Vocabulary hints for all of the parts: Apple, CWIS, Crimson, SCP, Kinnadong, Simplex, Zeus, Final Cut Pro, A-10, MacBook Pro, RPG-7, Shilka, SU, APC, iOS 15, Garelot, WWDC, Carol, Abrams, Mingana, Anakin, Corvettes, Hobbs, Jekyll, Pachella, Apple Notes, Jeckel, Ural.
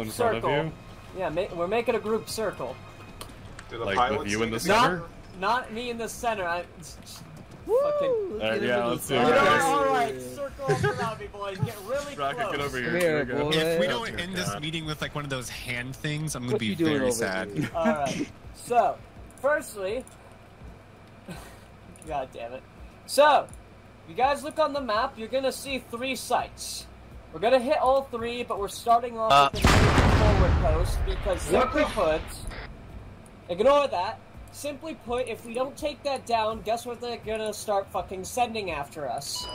in front of you? Yeah, we're making a group circle. Do the pilots with you in the center? Not me in the center. Woo! Yeah, let's do it. Alright, circle up around me, boys. Get really close. Rocket, get over here. If we don't end this meeting with like one of those hand things, I'm gonna be very sad. Alright. So, firstly... God damn it. So, if you guys look on the map, you're gonna see three sites. We're gonna hit all three, but we're starting off with the forward post because simply put, ignore that. Simply put, if we don't take that down, guess what they're gonna start fucking sending after us?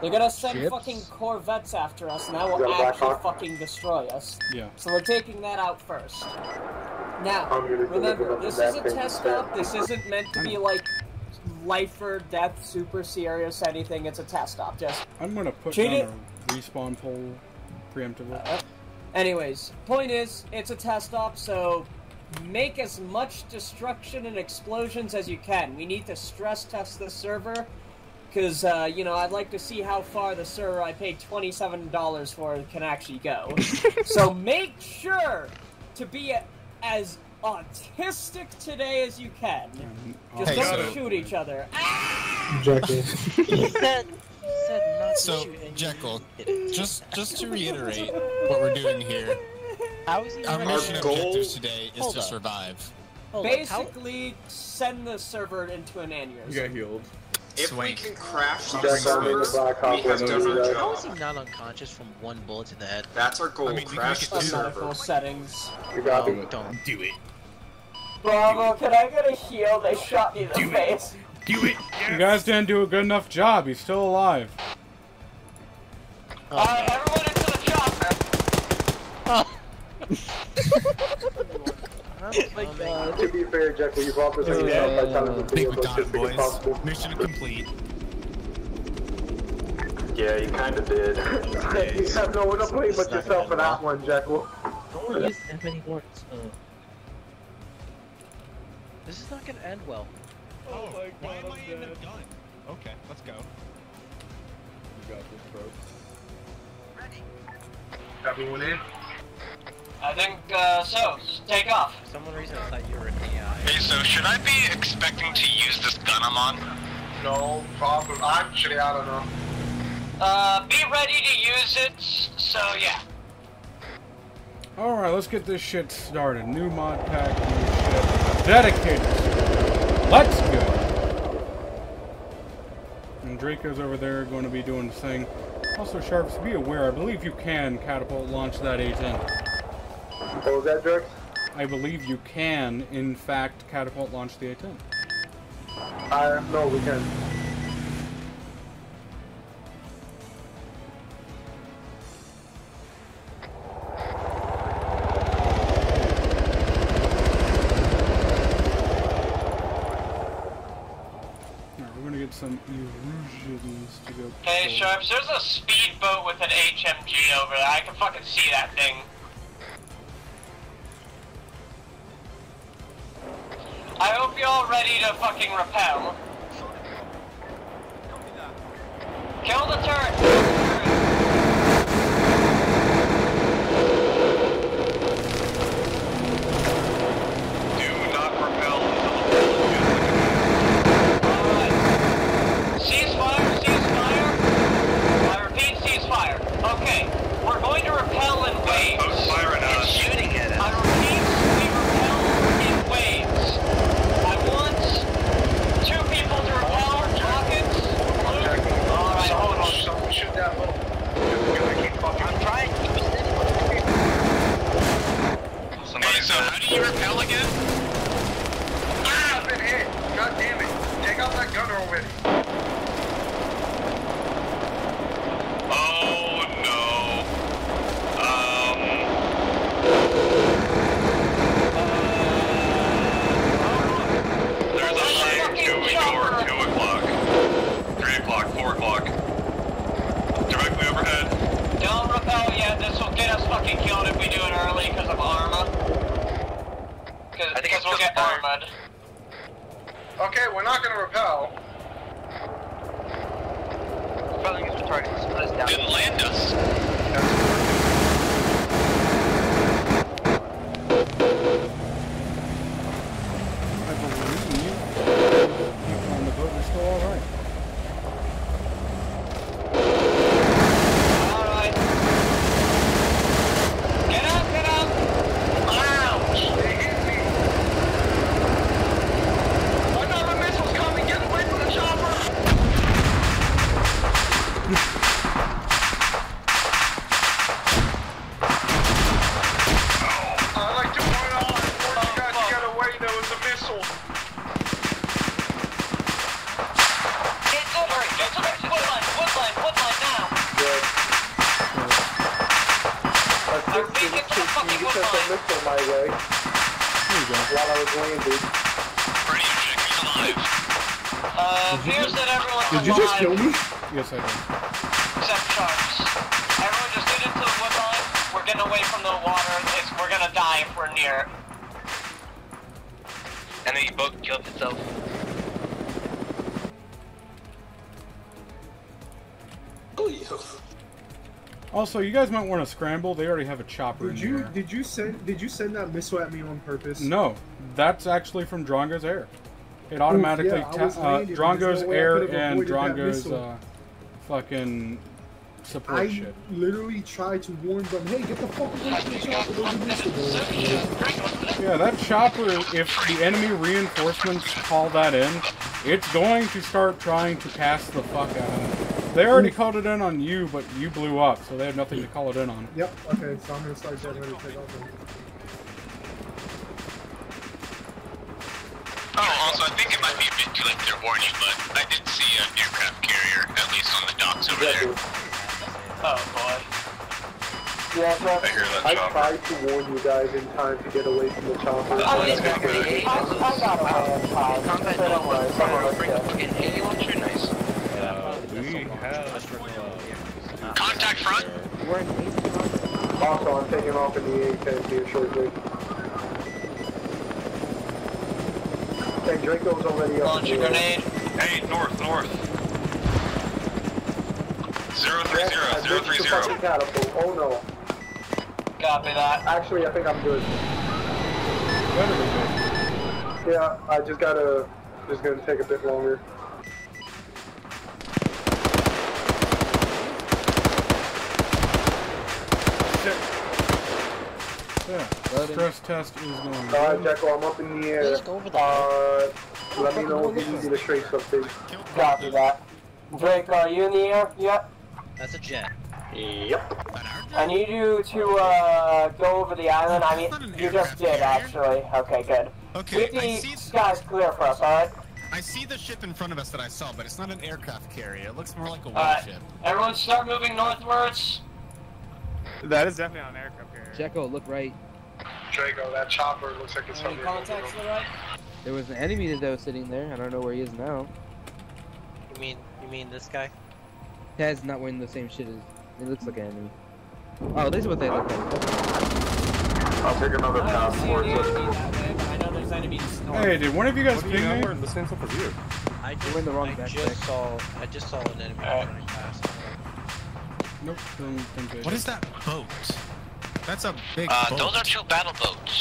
They're gonna send fucking Corvettes after us, and that will actually fucking destroy us. Yeah. So we're taking that out first. Now, remember, this is a test up. This isn't meant to be like life or death, super serious, anything. It's a test stop. Just I'm gonna put down a respawn poll preemptively. Anyways, point is, it's a test stop, so make as much destruction and explosions as you can. We need to stress test the server, because, you know, I'd like to see how far the server I paid $27 for can actually go. So make sure to be as autistic today as you can. Just don't shoot each other. Jeckel. So, Jeckel, just to reiterate what we're doing here, our mission objective today is to survive. Basically, send the server into an aneurysm. You got healed. If we can crash the server, we have done our job. How is he not unconscious from one bullet to the head? That's our goal. Crash the server. Settings. You gotta do it. Don't do it. Bravo, can I get a heal? They shot me in the face. Do it. You guys didn't do a good enough job. He's still alive. Alright, everyone into the chopper. To be fair, Jeckel, you brought this idea out by telling the video as quick as possible. Mission complete. Yeah, you kinda did. You have no one to blame but yourself for that one, Jeckel. Don't use that many words. This is not gonna end well. Oh my god. Why am I in the gun? Okay, let's go. You got this, bro. Ready. Everyone in? I think, so. Take off. For some reason I thought you were in the eye. Hey, so should I be expecting to use this gun I'm on? No problem. Actually, I don't know. Be ready to use it, so yeah. Alright, let's get this shit started. New mod pack, new shit. Dedicated. Let's go. And Draco's over there going to be doing the thing. Also, Sharps, be aware, I believe you can catapult launch that A-10. What was that, Dirk? I believe you can, in fact, catapult launch the A-10. No, we can. Alright, we're gonna get some illusions to go. Hey, Sharps, there's a speedboat with an HMG over there. I can fucking see that thing. I hope you're all ready to fucking repel. Kill the turret! Do not repel until the bullet is alright. Cease fire, cease fire. I repeat, cease fire. Okay, we're going to repel in waves. It's shooting at us. So how do you repel again? Ah! I've been hit! God damn it! Take out that gunner already! Oh no! There's a light going over 2 o'clock. 3 o'clock, 4 o'clock. Directly overhead. Don't repel yet, this will get us fucking killed if we do it early because of Arma. Because we'll get armored. Okay, we're not gonna repel. Repelling is retarded. Split us down. Didn't land us. you just missed on my way. Here you go. While I was landing. Appears that everyone's alive. Did you just kill me? Yes, I did. Except Sharps. Everyone just get into the wood line. We're getting away from the water. We're gonna die if we're near it. And then he both killed himself. Also, you guys might want to scramble. They already have a chopper in there. Did you send that missile at me on purpose? No, that's actually from Drongo's air. It automatically Drongo's air and Drongo's fucking support shit. I literally tried to warn them, hey, get the fuck away from the chopper. Yeah, that chopper. If the enemy reinforcements call that in, it's going to start trying to pass the fuck out of it. They already called it in on you, but you blew up, so they had nothing to call it in on. Yep, okay, so I'm gonna start getting ready to take off then. Oh, also, I think it might be a bit too late to warn you, but I did see an aircraft carrier, at least on the docks over there. Oh, boy. Yeah, well, I tried to warn you guys in time to get away from the chopper. Oh, it's gonna be a contact. Contact front. Also, I'm taking off in the A-10 here shortly. Okay, Draco's already up. Launch a grenade. Hey, north, north. 030, 030. Oh no. Copy that. Actually, I think I'm good. Yeah, I just gotta. Just gonna take a bit longer. Yeah, stress test is going on. Alright, Jeckel, I'm up in the air. Let me know if you need to trace something. Copy that. Drake, are you in the air? Yep. That's a jet. Yep. I need you to go over the island. I mean, you just did, actually. Okay, good. Okay, leave the skies clear for us, alright? I see the ship in front of us that I saw, but it's not an aircraft carrier. It looks more like a warship. Everyone start moving northwards. That is definitely not an aircraft. Jeckel, look right. Draco, that chopper looks like it's something. Right? There was an enemy that was sitting there. I don't know where he is now. You mean this guy? Taz not wearing the same shit as. It looks like an enemy. Oh, this is what they look like. I'll take another passport. I know there's enemies. Hey, did one of you guys ping me? The same stuff as you. I just saw an enemy running past. Nope. What is that boat? That's a big boat. Those are two battle boats.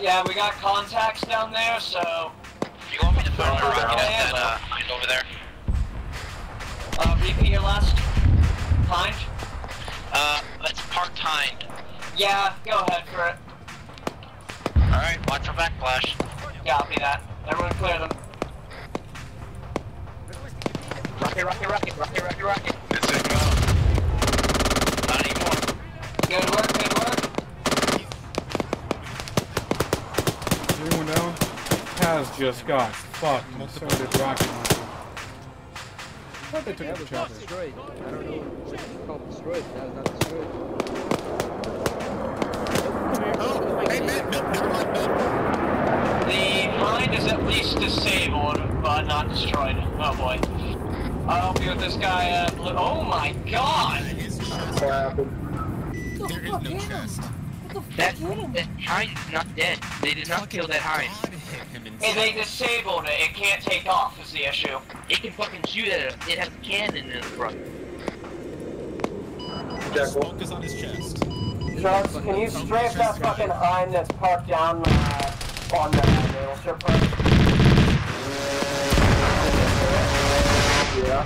Yeah, we got contacts down there, so... You want me to find a rocket and Hind over there? Repeat your last. Hind? Let's park Hind. Yeah, go ahead for it. Alright, watch for backflash. Copy that. Everyone clear them. Rocket, rocket, rocket, rocket, rocket, rocket. That's it, go. Good work, good work. Is anyone down? Taz just got fucked. So did Rocket. I thought they took out the chopper. Destroyed. I don't know. It's called destroyed. That was not destroyed. Oh, hey, man. The mine is at least disabled, but not destroyed. Oh, boy. I'll be with this guy. Oh, my God. What happened? There is no chest. That Hind's not dead. They did not kill that Hind. And they disabled it. It can't take off is the issue. It can fucking shoot at him. It has a cannon in the front. Smoke is on his chest. Sharps, can you strap that fucking Hind that's parked down on the airship? Yeah.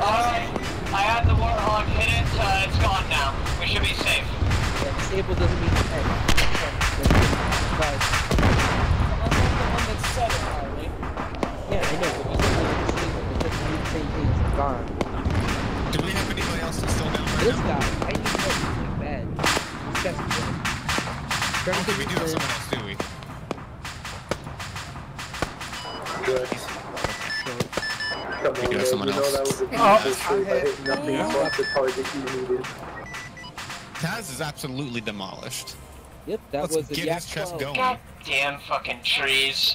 Alright. I had the Warthog hit it, it's gone now. We should be safe. Yeah, disabled doesn't mean dead. Right. Unless it's the one that said it, Harley. Yeah, I know, but we still have disabled. It doesn't mean the same thing as gone. Do we have anybody else that's still down right now? This guy, I think that is so bad. This guy's good. I don't think we do have someone else, do we? Good. Come on, you know that was a piece of shit. I hit nothing but the target you needed. Taz is absolutely demolished. Yep, that was a get his chest going. God damn fucking trees.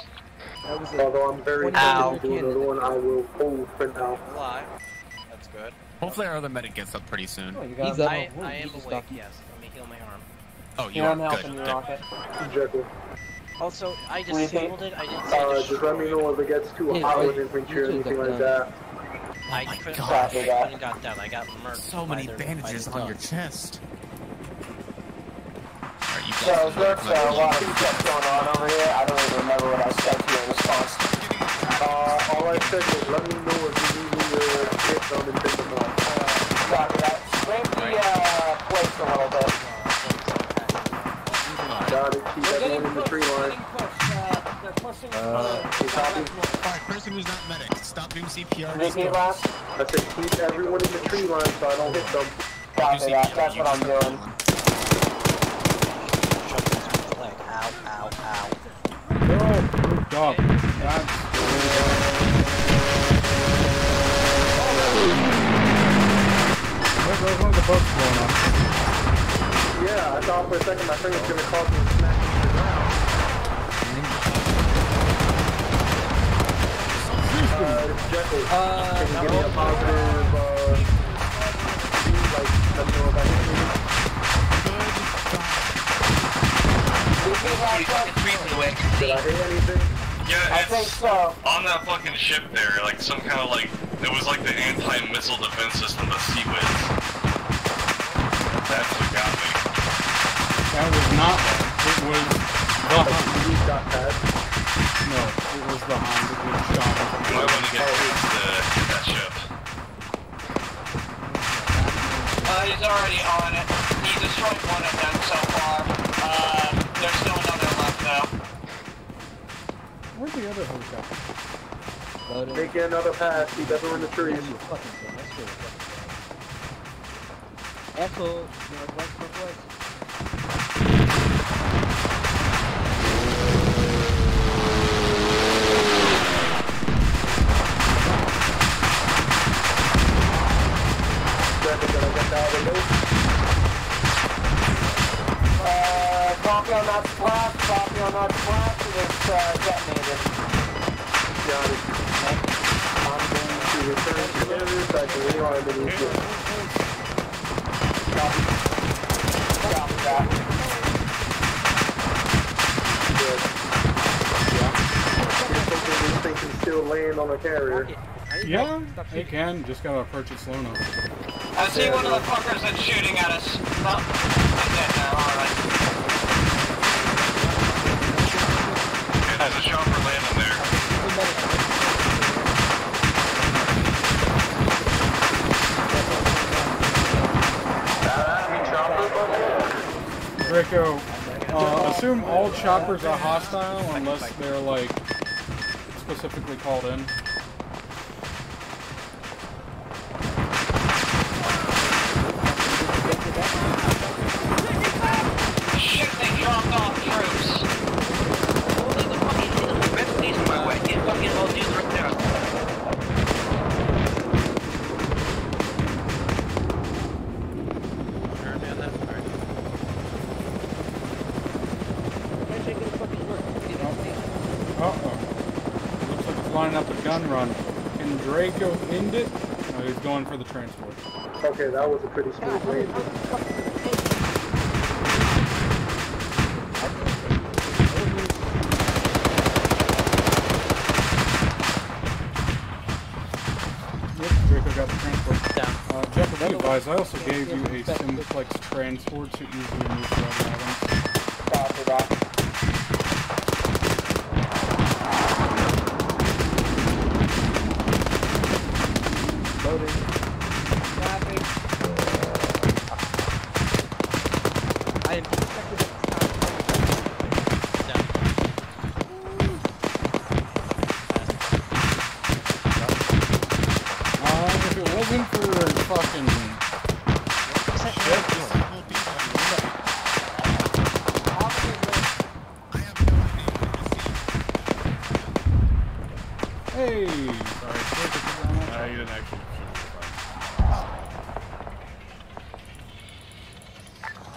That was although I'm very happy to do another one, I will pull print out. Alive. That's good. Hopefully our other medic gets up pretty soon. Oh, he's up. I am awake, yes. Let me heal my arm. Oh, you are helping the rocket. Jeckel. Also, I disabled it, I didn't say just let me know if it gets too hot with infantry or anything like that. I couldn't got down, I got murdered. So many bandages on your chest. So, there's a lot of stuff going on over here. I don't even remember what I said to your response. All I said was let me know if you need your shit on the different one. Copy that. Bring the place a little bit. Got it. Keep that one in the tree line. They're pushing us. Alright, person who's not medic, stop doing CPR. I said keep everyone in the tree line so I don't hit them. Copy that. That's what I'm doing. Ow. Oh, good dog. Where's the boat's going on? Yeah, I thought for a second my thing was going to cause me to smash into the ground. Jeckel. Can you give me a positive, let me know about it? Did I hear anything? Yeah, I think so. On that fucking ship there, like some kind of like, it was like the anti-missile defense system, the CWIS. That's what got me. That was not, it was the Hind. You got that? No, it was the Hind that was shot. You might want to get that ship. He's already on it. He destroyed one of them so far. There's still another left though. Where's the other helicopter? Make another pass. Keep everyone in the trees. Echo, copy on that splash, and it's detonated. Got it. I'm going to return to the other side to rearm the vehicle. Copy that. Good. Yeah. You're thinking these things can still land on the carrier. Yeah, they can. Just gotta approach it slow enough. I see one of the fuckers that's shooting at us. Oh, I'm dead now, alright. There's a chopper landing there. Draco, assume all choppers are hostile unless they're like specifically called in. Shit, they dropped off troops. Run. Can Draco end it? No, he's going for the transport. Okay, that was a pretty smooth lead. Yep, Draco got the transport. Down. Jeff, I advise, I also gave you a Simplex transport to easily move to other items.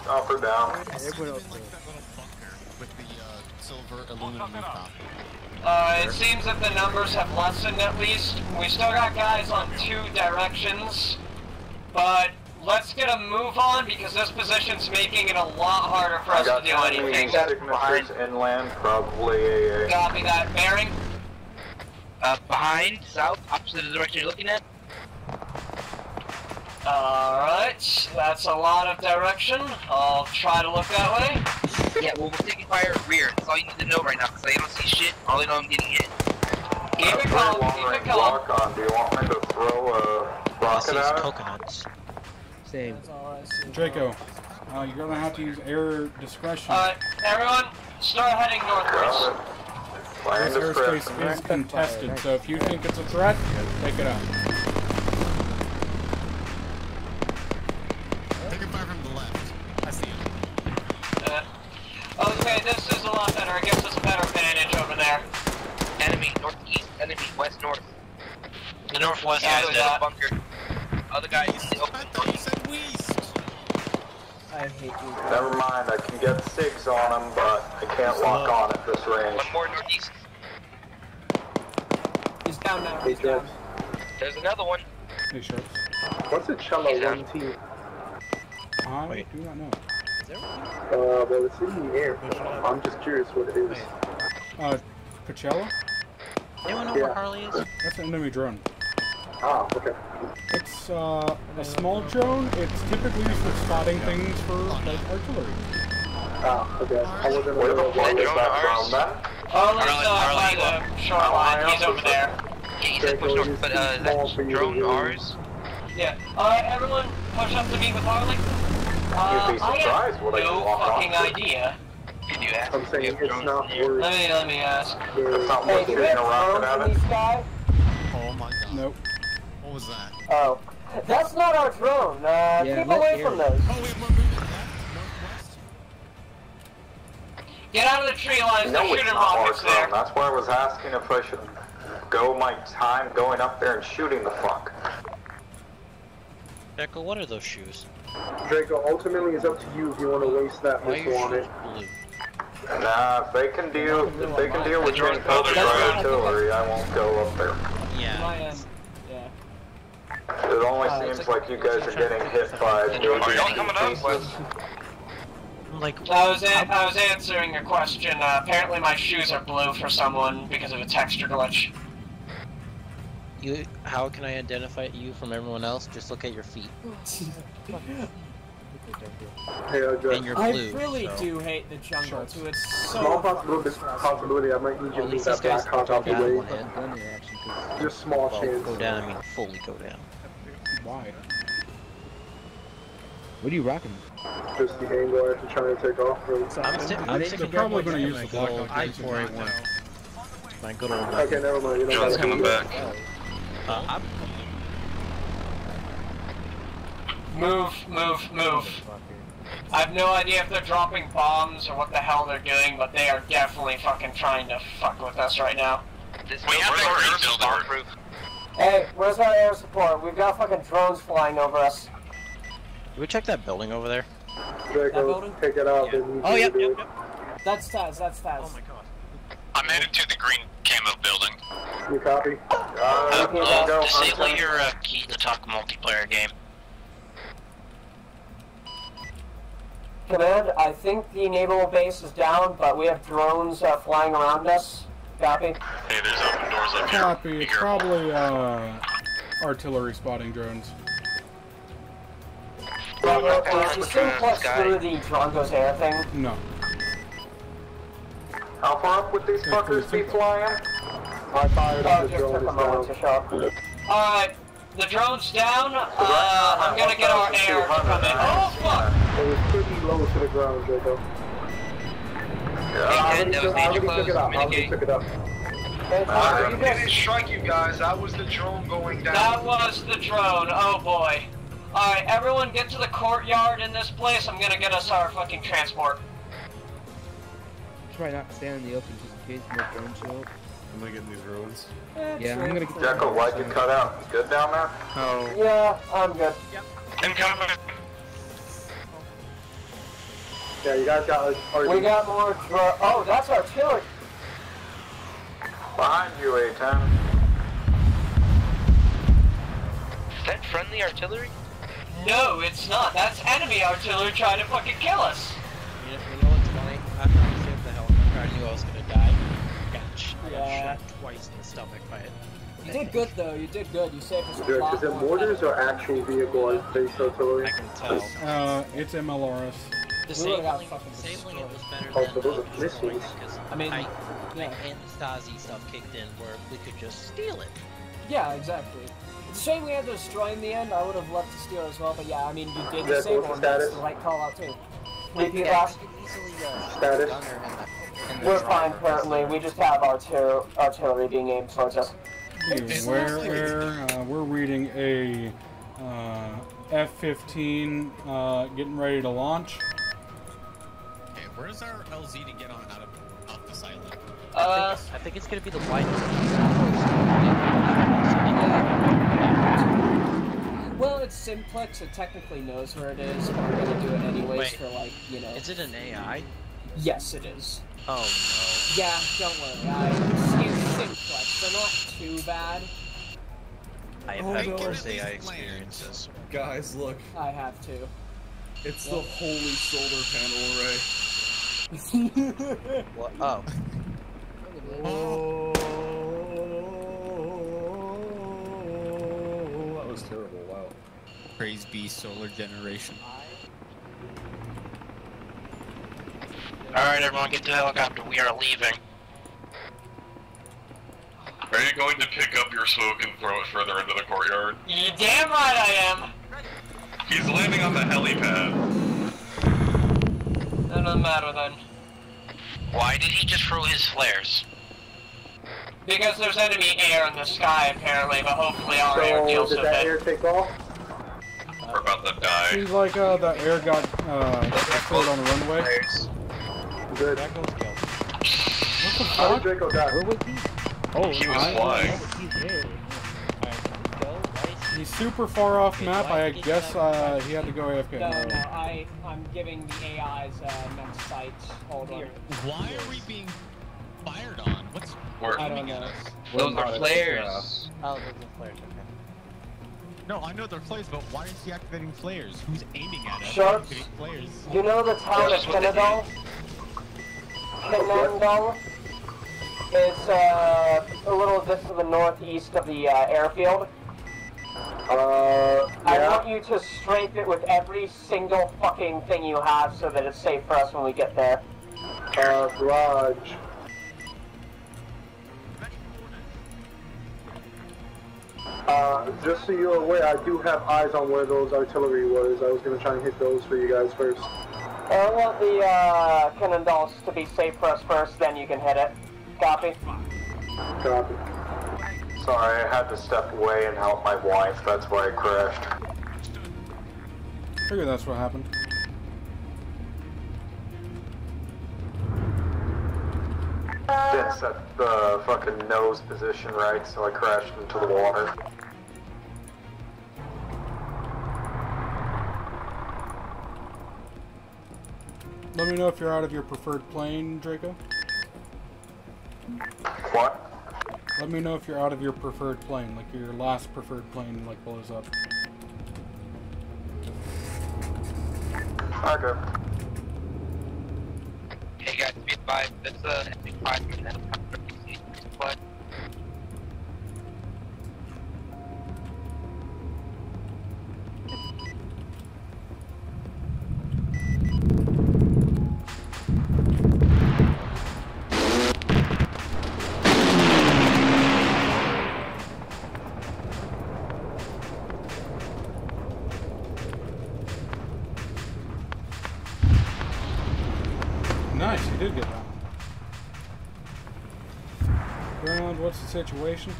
Up or down? Everyone else like that little bunker with the silver aluminum rooftop. It seems that the numbers have lessened at least. We still got guys on two directions, but let's get a move on because this position's making it a lot harder for us to do anything. Behind inland, probably AA. Copy that. Bearing. Behind, south, opposite of the direction you're looking at. Alright, that's a lot of direction. I'll try to look that way. Yeah, well, we're taking fire rear. That's all you need to know right now, because I don't see shit. All I know I'm getting hit. Keep it calm, keep it calm. Do you want me to throw a rocket out? Coconuts. Same. Draco, you're going to have to use air discretion. Alright, everyone, start heading northwards. This airspace is contested, so if you think it's a threat, take it out. Okay, this is a lot better. It gives us a better advantage over there. Enemy northeast, enemy west north. The northwest has that bunker. Other guy is open. I thought you said west. I hate you. Guys. Never mind. I can get SIGs on him, but I can't lock on at this range. One more northeast. He's down now. Hey, Chubbs. There's another one. Hey, Sharps. What's a cello 1T? I do not know. Well, it's in the air. I'm just curious what it is. Pachella? Anyone know where Harley is? That's an enemy drone. Ah, okay. It's, a small drone. It's typically used for spotting things for, like, artillery. Ah, okay. I wasn't aware of that. Harley, by the shoreline. He's over there. Yeah, he said push north, but, that drone ours? Yeah. Alright, everyone, push up to meet with Harley. You'd be surprised what I can walk off. I have no fucking idea. Can you ask? I'm saying it's not worth... Let me ask. It's not worth shooting a rocket at it. Oh my god. Nope. What was that? Oh. That's not our drone. Keep away from those. Oh, wait, we're moving left, northwest. Get out of the tree lines. No, they're shooting rockets there. That's why I was asking if I should go my time going up there and shooting the fuck. Jeckel, what are those shoes? Draco, ultimately it's up to you if you want to waste that much on it. Nah, if they can deal with your infantry artillery, I won't go up there. Yeah. It only seems like you guys are getting hit by pieces. Like, I was answering your question. Apparently my shoes are blue for someone because of a texture glitch. How can I identify you from everyone else? Just look at your feet. And you're blue, I really do hate the jungle, too. It's so... Small possibility, I might need you to move that black hawk out the way. Just small chance. Go down, I mean fully go down. Why? What are you rocking? Just the angle I have to try to take off. I'm probably going to use the black hawk. My good old... Okay, never mind. You John's coming back. Move. I have no idea if they're dropping bombs or what the hell they're doing, but they are definitely fucking trying to fuck with us right now. Hey, where's our air support? We've got fucking drones flying over us. Did we check that building over there? Draco, take it out. Yeah. Oh, yep. That's Taz, Oh my god. I'm headed to the green camo building. You copy? Disable your key to talk multiplayer game. Command, I think the naval base is down, but we have drones flying around us. Copy? Hey, there's open doors up here. Copy. It's probably artillery spotting drones. Bravo, is Simplex through the Toronto's air thing? No. How far up would these fuckers be flying? I fired up the drone down. Alright, the drone's down. I'm gonna get our air to come in. Oh, fuck! It was pretty low to the ground, Jacob. I already took it up. I didn't strike you guys, that was the drone going down. That was the drone, oh boy. Alright, everyone get to the courtyard in this place. I'm gonna get us our fucking transport. Try not to stand in the open just in case more drones show up. I'm gonna get in these ruins. Yeah, I'm gonna get Jeckel, why'd you cut out? Good down there? Oh. Yeah, I'm good. Yep. Incoming. Yeah, you guys got like party. We got more. Oh, that's artillery. Behind you, A-10. Is that friendly artillery? No, it's not. That's enemy artillery trying to fucking kill us. You know what's funny? I'm trying to save the helicopter. I knew I was gonna die. I got shot twice in the stomach by it. You did good though. You did good. You saved us a lot. Is it mortars or actual vehicle-based artillery? I can tell. It's MLRS. Disabling it was better than missiles. I mean, and the Stasi stuff kicked in where we could just steal it. Yeah, exactly. It's a shame we had to destroy in the end. I would have loved to steal as well, but yeah, I mean, you did disable one. That's the right call out too. We're fine currently. We just have artillery being aimed towards us. We're reading a F-15 getting ready to launch. Where is our LZ to get on out of this island? I think it's gonna be the widest. Well, it's Simplex. It technically knows where it is, but we're gonna do it anyways. Wait, for like, you know. Is it an AI? Yes, it is. Oh no. Yeah, don't worry. I use Simplex. They're not too bad. I have had AI experiences. Guys, look. I have too. It's the holy solar panel array. What? Oh. Oh, that was terrible. Wow. Praise be solar generation. Alright, everyone, get to the helicopter. We are leaving. Are you going to pick up your smoke and throw it further into the courtyard? You're damn right I am! He's landing on the helipad. Doesn't matter then. Why did he just throw his flares? Because there's enemy air in the sky apparently, but hopefully our air deals with it. Did that air take off? We're about to die. Seems like that air got filled on the runway. Good. Draco's killed. What the fuck? How did Draco die? Where was he? Oh, he was flying. He's super far off map. I guess he had to go AFK. No, no, I'm giving the AIs next sight. Hold on. Why are we being fired on? What's I don't know. Those are flares. Oh, those are flares. Okay. No, I know they're flares, but why is he activating flares? Who's aiming at us? Sharps. You know the town of Kinnadong? Kinnadong is a little just to the northeast of the airfield. I want you to strafe it with every single fucking thing you have so that it's safe for us when we get there. Garage. Just so you're aware, I do have eyes on where those artillery was. I was gonna try and hit those for you guys first. I want the, cannonballs to be safe for us first, then you can hit it. Copy? Copy. Sorry, I had to step away and help my wife, that's why I crashed. I figure that's what happened. Didn't set the fucking nose position right, so I crashed into the water. Let me know if you're out of your preferred plane, Draco. What? Let me know if you're out of your preferred plane, like your last preferred plane, like blows up. Okay. Hey guys, be advised, it's an F-15 helicopter. What? Situation.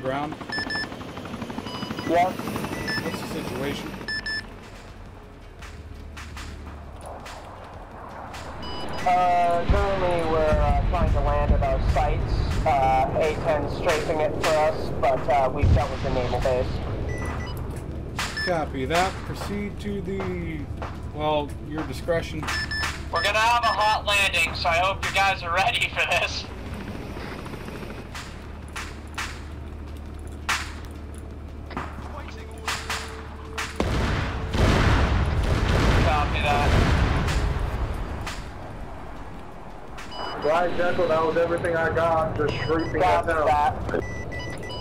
Ground. Yeah. What's the situation? Currently we're trying to land at our sites. A-10's strafing it for us, but we've dealt with the naval base. Copy that. Proceed to the, well, your discretion. We're going to have a hot landing, so I hope you guys are ready for this. Copy that. Right, Jeckel, that was everything I got. Just shrieping at them.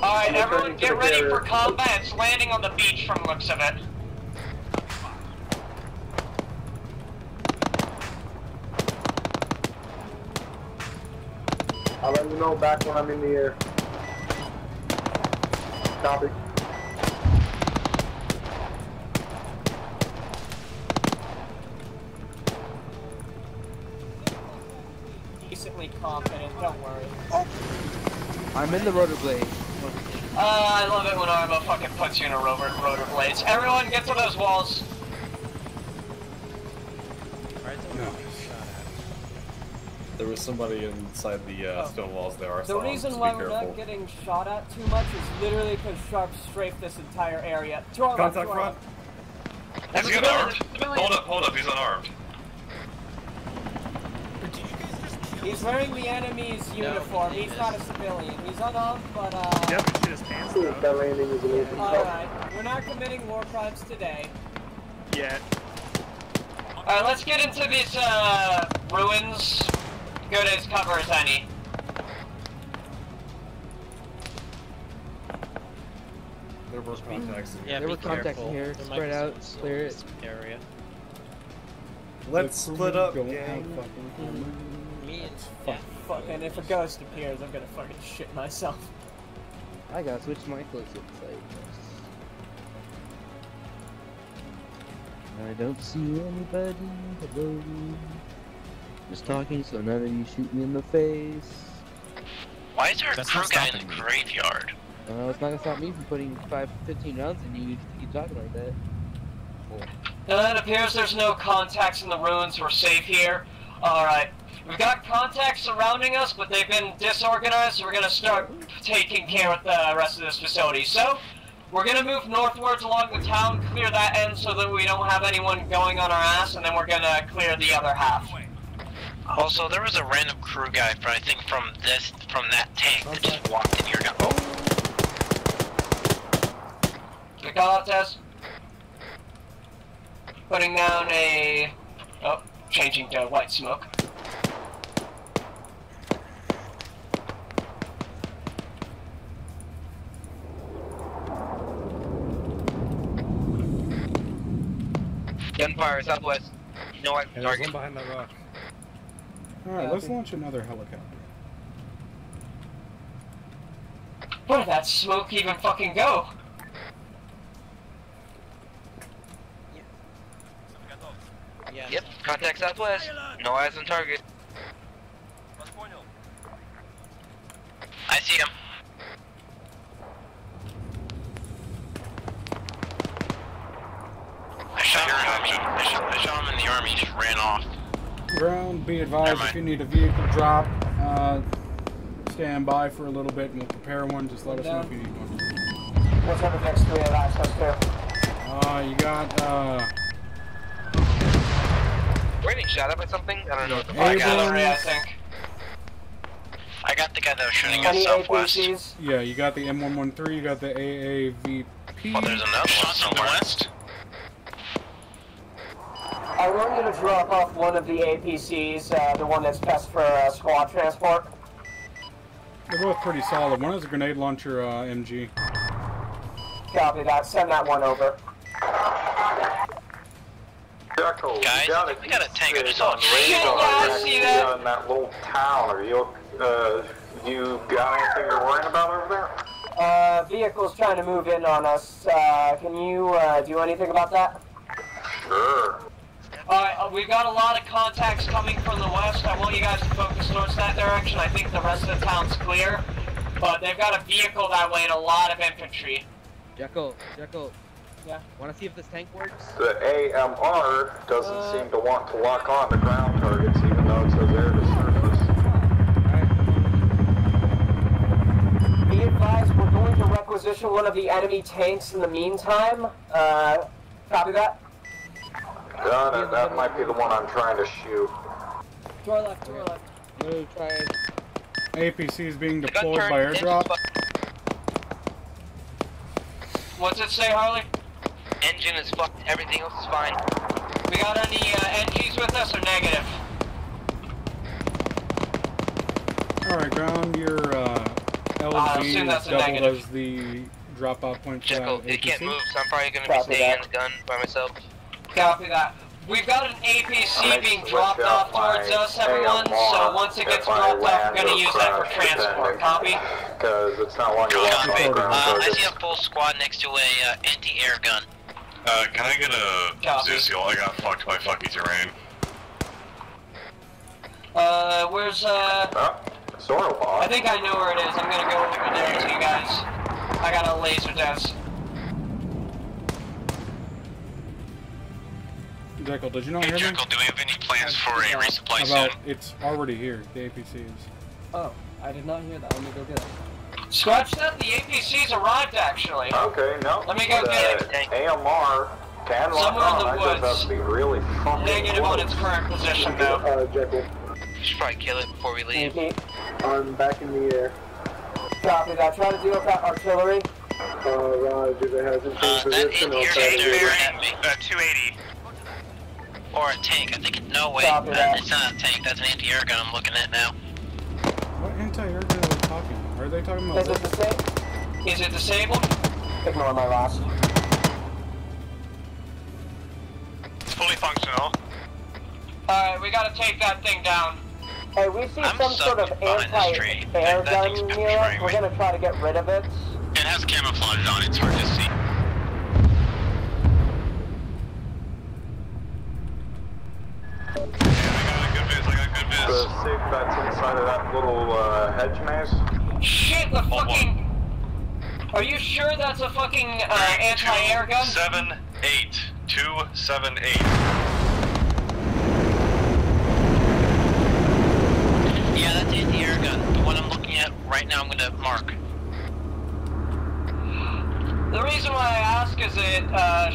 Alright, everyone get ready for combat. It's landing on the beach from the looks of it. I'll let you know back when I'm in the air. Copy. Decently confident, don't worry. Oh. I'm in the rotor blade. I love it when Arma fucking puts you in a rotor blades. Everyone get to those walls. There was somebody inside the stone walls there. The reason why we're not getting shot at too much is literally because Sharps strafed this entire area. Contact front. He's unarmed. Hold up, he's unarmed. He's wearing the enemy's uniform. He's not a civilian. He's unarmed, but Yep, he should his pants though. Alright, we're not committing war crimes today. Yet. Alright, let's get into these ruins. Go to his cover as any. There were contacts in here. Yeah, there were contacts in here. Spread out, clear it. Area. Let's split up, gang. Yeah, fuck, and if a ghost appears, I'm gonna fucking shit myself. I gotta switch my clothes inside. I don't see anybody. Hello. Just talking, so none of you shoot me in the face. Why is there a crew guy in the graveyard? It's not gonna stop me from putting 15 rounds in you if you keep talking like that. Cool. It appears there's no contacts in the ruins. We're safe here. Alright. We've got contacts surrounding us, but they've been disorganized, so we're going to start taking care of the rest of this facility. So, we're going to move northwards along the town, clear that end so that we don't have anyone going on our ass, and then we're going to clear the other half. Also, there was a random crew guy, I think from that tank that just walked in here. Did I call out, Taz? Putting down a... Oh, changing to white smoke. Gunfire, southwest. No, I'm dark. There's one behind that rock. Alright, let's launch another helicopter. Where did that smoke even fucking go? Yeah. Yep, contact southwest. No eyes on target. I see him. I shot him in the army, he just ran off. Ground, be advised if you need a vehicle drop, stand by for a little bit and we'll prepare one, just let us know if you need one. What's on the next three lines, let's go. You got, We're getting shot up at something? I don't know what the fuck. I think. I got the guy that was shooting us southwest. APCs? Yeah, you got the M113, you got the AAVP. Well, there's another one southwest. I want you to drop off one of the APCs, the one that's best for squad transport. They're both pretty solid. One is a grenade launcher MG. Copy that. Send that one over. Jeckel, guys, we got a tank. Just on that little town. Are you, you got anything you're worrying about over there? Vehicles trying to move in on us. Can you do anything about that? Sure. Alright, we've got a lot of contacts coming from the west. I want you guys to focus towards that direction. I think the rest of the town's clear. But they've got a vehicle that way and a lot of infantry. Jeckel. Yeah? Want to see if this tank works? The AMR doesn't seem to want to lock on the ground targets, even though it says air to surface. Alright. Be advised, we're going to record requisition one of the enemy tanks in the meantime. Copy that. Done, and that might be the one I'm trying to shoot. To our left, to our left. Blue, try it. APC is being deployed by airdrop. What's it say, Harley? Engine is fucked, everything else is fine. We got any NGs with us or negative? Alright, ground, your LG is doubled as the drop-off point for Jeckel, it can't move, so I'm probably going to be staying in the gun by myself. Copy that. We've got an APC being dropped off towards us, everyone, so once it gets dropped off, we're going to use that for transport. Copy? Because it's not one you want to go. I see a full squad next to a anti-air gun. Can I get a Zeus? I got fucked by fucking terrain. Where's, I think I know where it is. I'm going to go over there to you guys. I got a laser desk. Jeckel, did you not hear me? Jeckel, do we have any plans for a resupply soon? It's already here. The APC is. Oh, I did not hear that. Let me go get it. Scratch that. The APC's arrived, actually. Okay, no. Let me go get it. AMR can lock on. Somewhere in the woods. Be really negative on its current position, though. Jeckel. We should probably kill it before we leave. I'm back in the air. Copy that. Try to deal with that artillery. Roger, there hasn't been position. That 280. Or a tank, I think. No way, it's not a tank. That's an anti-air gun I'm looking at now. What anti-air gun are they talking about? Are they talking about? Is it disabled? Is it disabled? Ignore my loss. It's fully functional. Alright, we gotta take that thing down. Hey, we see some sort of anti-air gun here. We're gonna try to get rid of it. It has camouflage on it, it's hard to see. Yeah, I got a good viz. The safe that's inside of that little hedge maze. Shit, the fucking... Are you sure that's a fucking anti-air gun? 278. 278. Yeah, that's anti-air gun. The one I'm looking at right now, I'm gonna mark. The reason why I ask is it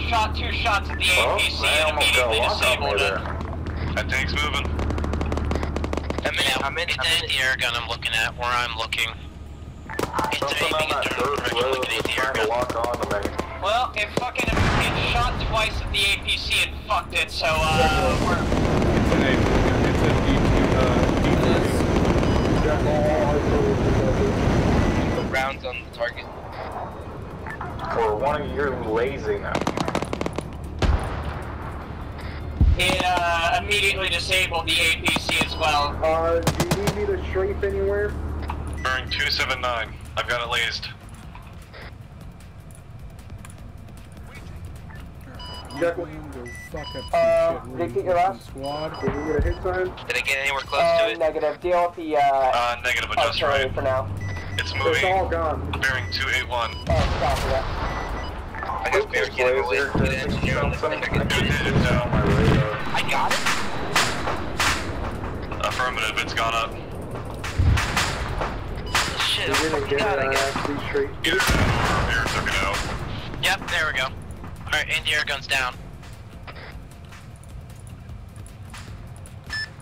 shot two shots at the APC and immediately disabled it. That tank's moving. I'm in the air gun I'm looking at, where I'm looking. Well, it fucking shot twice at the APC and fucked it, so we're... It's put rounds on the target. For one, you're lazy now. It immediately disabled the APC as well. Do you need me to strafe anywhere? Bearing 279. I've got it lased. Did you get your last? Squad. Did you get a hit sign? Did I get anywhere close to it? Negative. Deal with the negative, adjust right. For now. It's moving. It's all gone. Bearing 281. Oh, stop for that. I got it. I got it. Affirmative, it's gone up. Shit, I got it. Either that or air took it out. Yep, there we go. Alright, anti-air gun's down.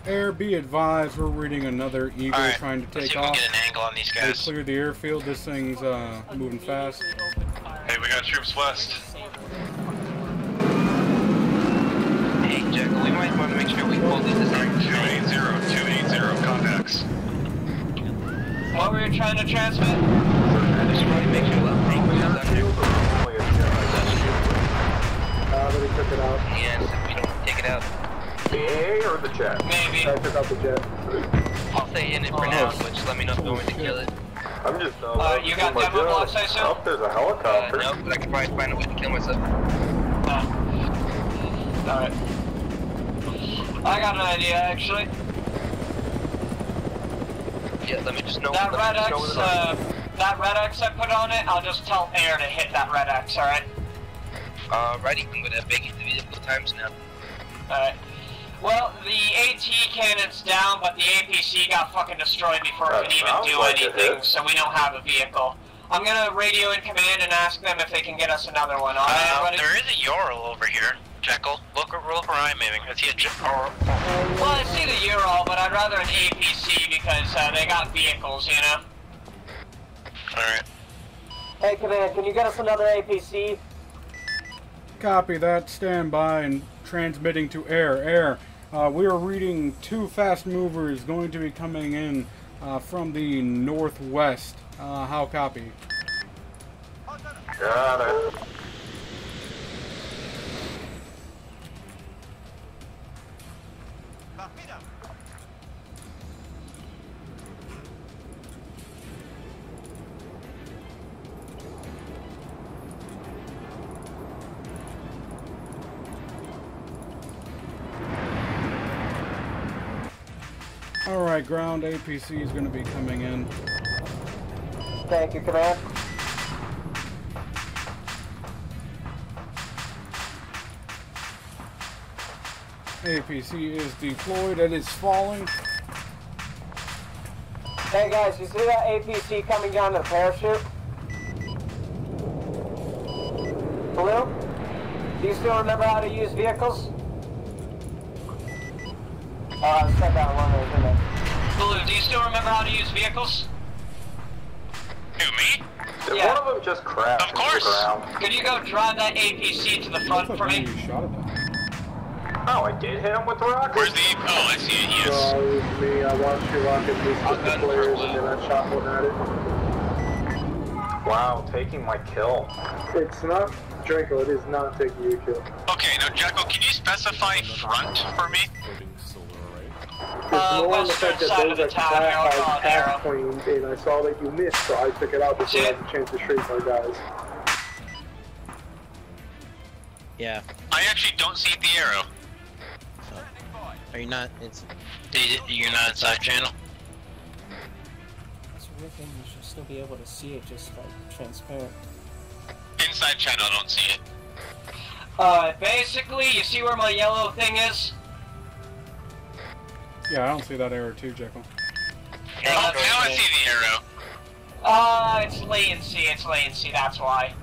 Air, be advised, we're reading another Eagle trying to take off. Let's see if we can get an angle on these guys. They cleared the airfield, this thing's moving fast. Hey, we got troops west. Hey, Jeckel, we might want to make sure we pull this aside. 280, contacts. What were you trying to transmit? I just want to make sure that but we took it out. Yes, if we don't take it out. The AA or the jet? Maybe. I took out the jet. I'll stay in it for now, which let me know if we're going to kill it. I'm just, you got demo blocks, I assume? Oh, there's a helicopter. No, but I can probably find a way to kill myself. Alright. I got an idea, actually. Yeah, let me just know that red X, that red X I put on it, I'll just tell air to hit that red X, alright? Alrighty, I'm gonna make it to be a couple times now. Alright. Well, the AT cannon's down, but the APC got fucking destroyed before it could even do anything, so we don't have a vehicle. I'm gonna radio in command and ask them if they can get us another one. There is a Ural over here, Jeckel. Look where I'm aiming. I see a Ural. Well, I see the Ural, but I'd rather an APC because they got vehicles, you know? Alright. Hey, command, can you get us another APC? Copy that. Stand by and transmitting to air. Air. We are reading two fast movers going to be coming in from the northwest. How copy? Got it. All right, ground APC is going to be coming in. Thank you, command. APC is deployed. It is falling. Hey guys, you see that APC coming down to the parachute? Blue? Do you still remember how to use vehicles? Step out one way, isn't it? Blue, do you still remember how to use vehicles? Who, me? Yeah. One of them just crashed. Of course. Could you go drive that APC to the front for me? Oh, I did hit him with the rocket. Where's the? Oh, I see it. Yes. Me, I watched your rocket piece the players and then I shot one at it. Wow, taking my kill. It's not Draco. It is not taking your kill. Okay, now Jeckel, can you specify front for me? Western side of the town, and I saw that you missed, so I took it out before I had a chance to shoot my guys. Yeah. I actually don't see the arrow. So, are you not? It's. You're not inside channel. That's the thing. You should still be able to see it, just like transparent. Inside channel, I don't see it. Basically, you see where my yellow thing is. Yeah, I don't see that arrow too, Jeckel. Now I see the arrow. It's latency, that's why.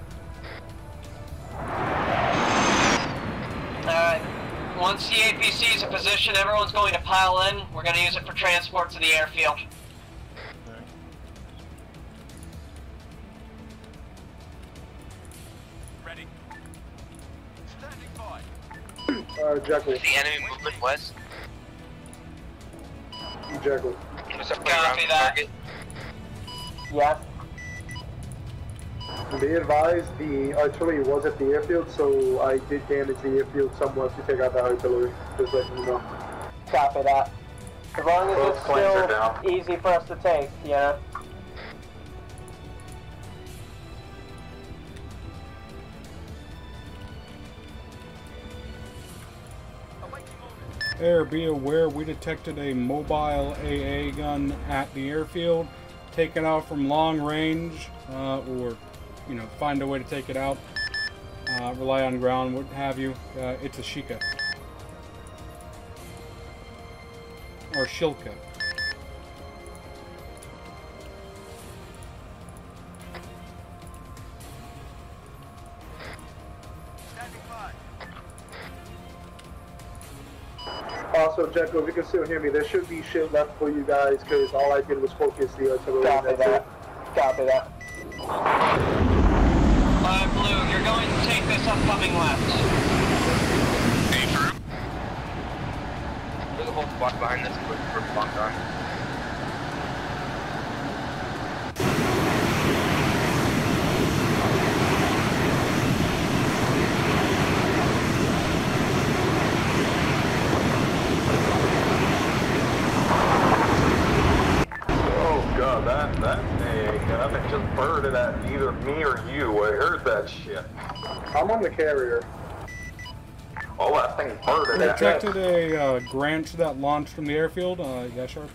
Once the APC is in position, everyone's going to pile in. We're going to use it for transport to the airfield. Ready. Standing by. Jeckel. Is the enemy movement west? Jeckel. Copy that. Yeah. They advised the artillery was at the airfield, so I did damage the airfield somewhat to take out the artillery. Just letting you know. Copy that. As long as both it's still easy for us to take, yeah. Air, be aware we detected a mobile AA gun at the airfield. Take it out from long range, or, you know, find a way to take it out. Rely on ground, what have you. It's a Shilka. Or Shilka. Also, Jeckel, if you can still hear me, there should be shit left for you guys, because all I did was focus the artillery. Copy that. Copy that. Blue, you're going to take this upcoming left. Hey, Drew. There's a whole spot behind this quick for block on. Just birded at either me or you. I heard that shit. I'm on the carrier. Oh, that thing birded at me. Detected a branch that launched from the airfield. Yeah, Sharp.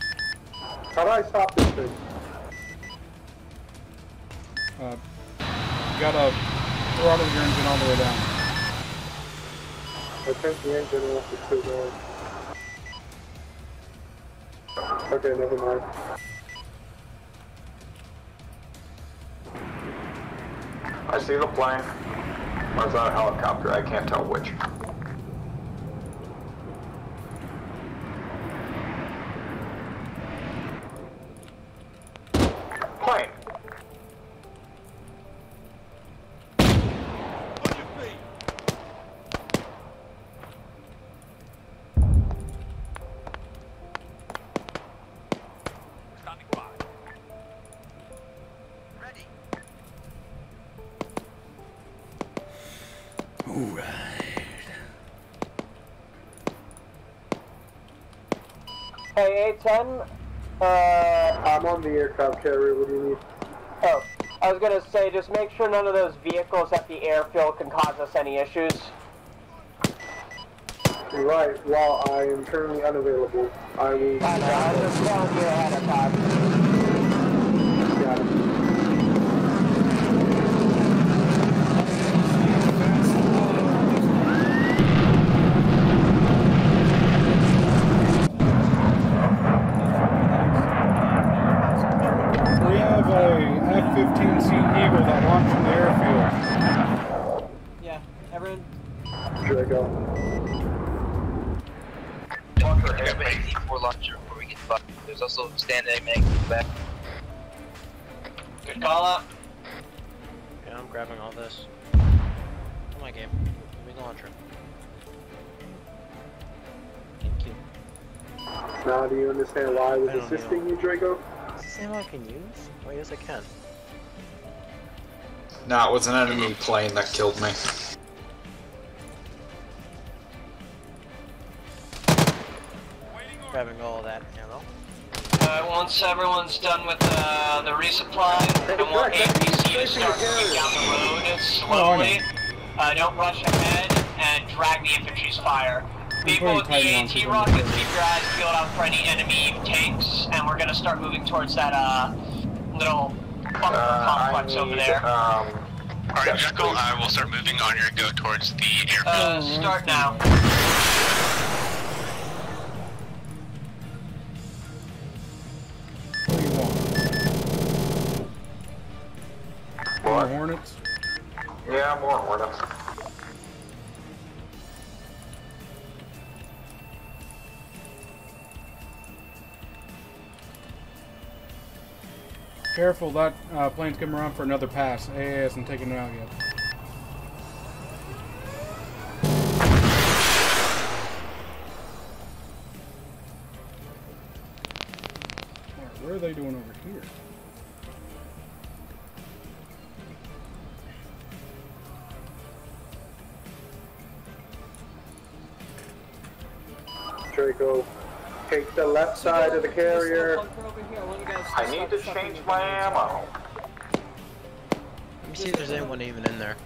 How do I stop this thing? Gotta throttle your engine all the way down. I think the engine wants to too bad. Okay, never mind. I see the plane. Or is that a helicopter? I can't tell which. Plane. On your feet. Standing by. Ready. All right. Hey, A-10. I'm on the aircraft carrier, what do you need? Oh, I was gonna say, just make sure none of those vehicles at the airfield can cause us any issues. Right, well, I am currently unavailable. I will... I was just telling you ahead of time. Got it. Good call out. Yeah, I'm grabbing all this. Oh my game. Give me the launcher. Thank you. Now do you understand why I was assisting you, Draco? Is this ammo I can use? Oh yes I can. Nah, it was an enemy plane that killed me. Grabbing all of that ammo. Once everyone's done with the resupply, I want APC to start moving down the road slowly. Don't rush ahead and drag the infantry's fire. People with the AT rockets, keep your eyes peeled out for any enemy tanks, and we're gonna start moving towards that little bunker complex over there. Alright, Jeckel, I will start moving on your go towards the airfield. Start now. More hornets? Yeah, more hornets. Careful, that plane's coming around for another pass. AA hasn't taken it out yet. Right, what are they doing over here? Draco, take the left side of the carrier. I need to change my ammo. Let me see if there's anyone even in there.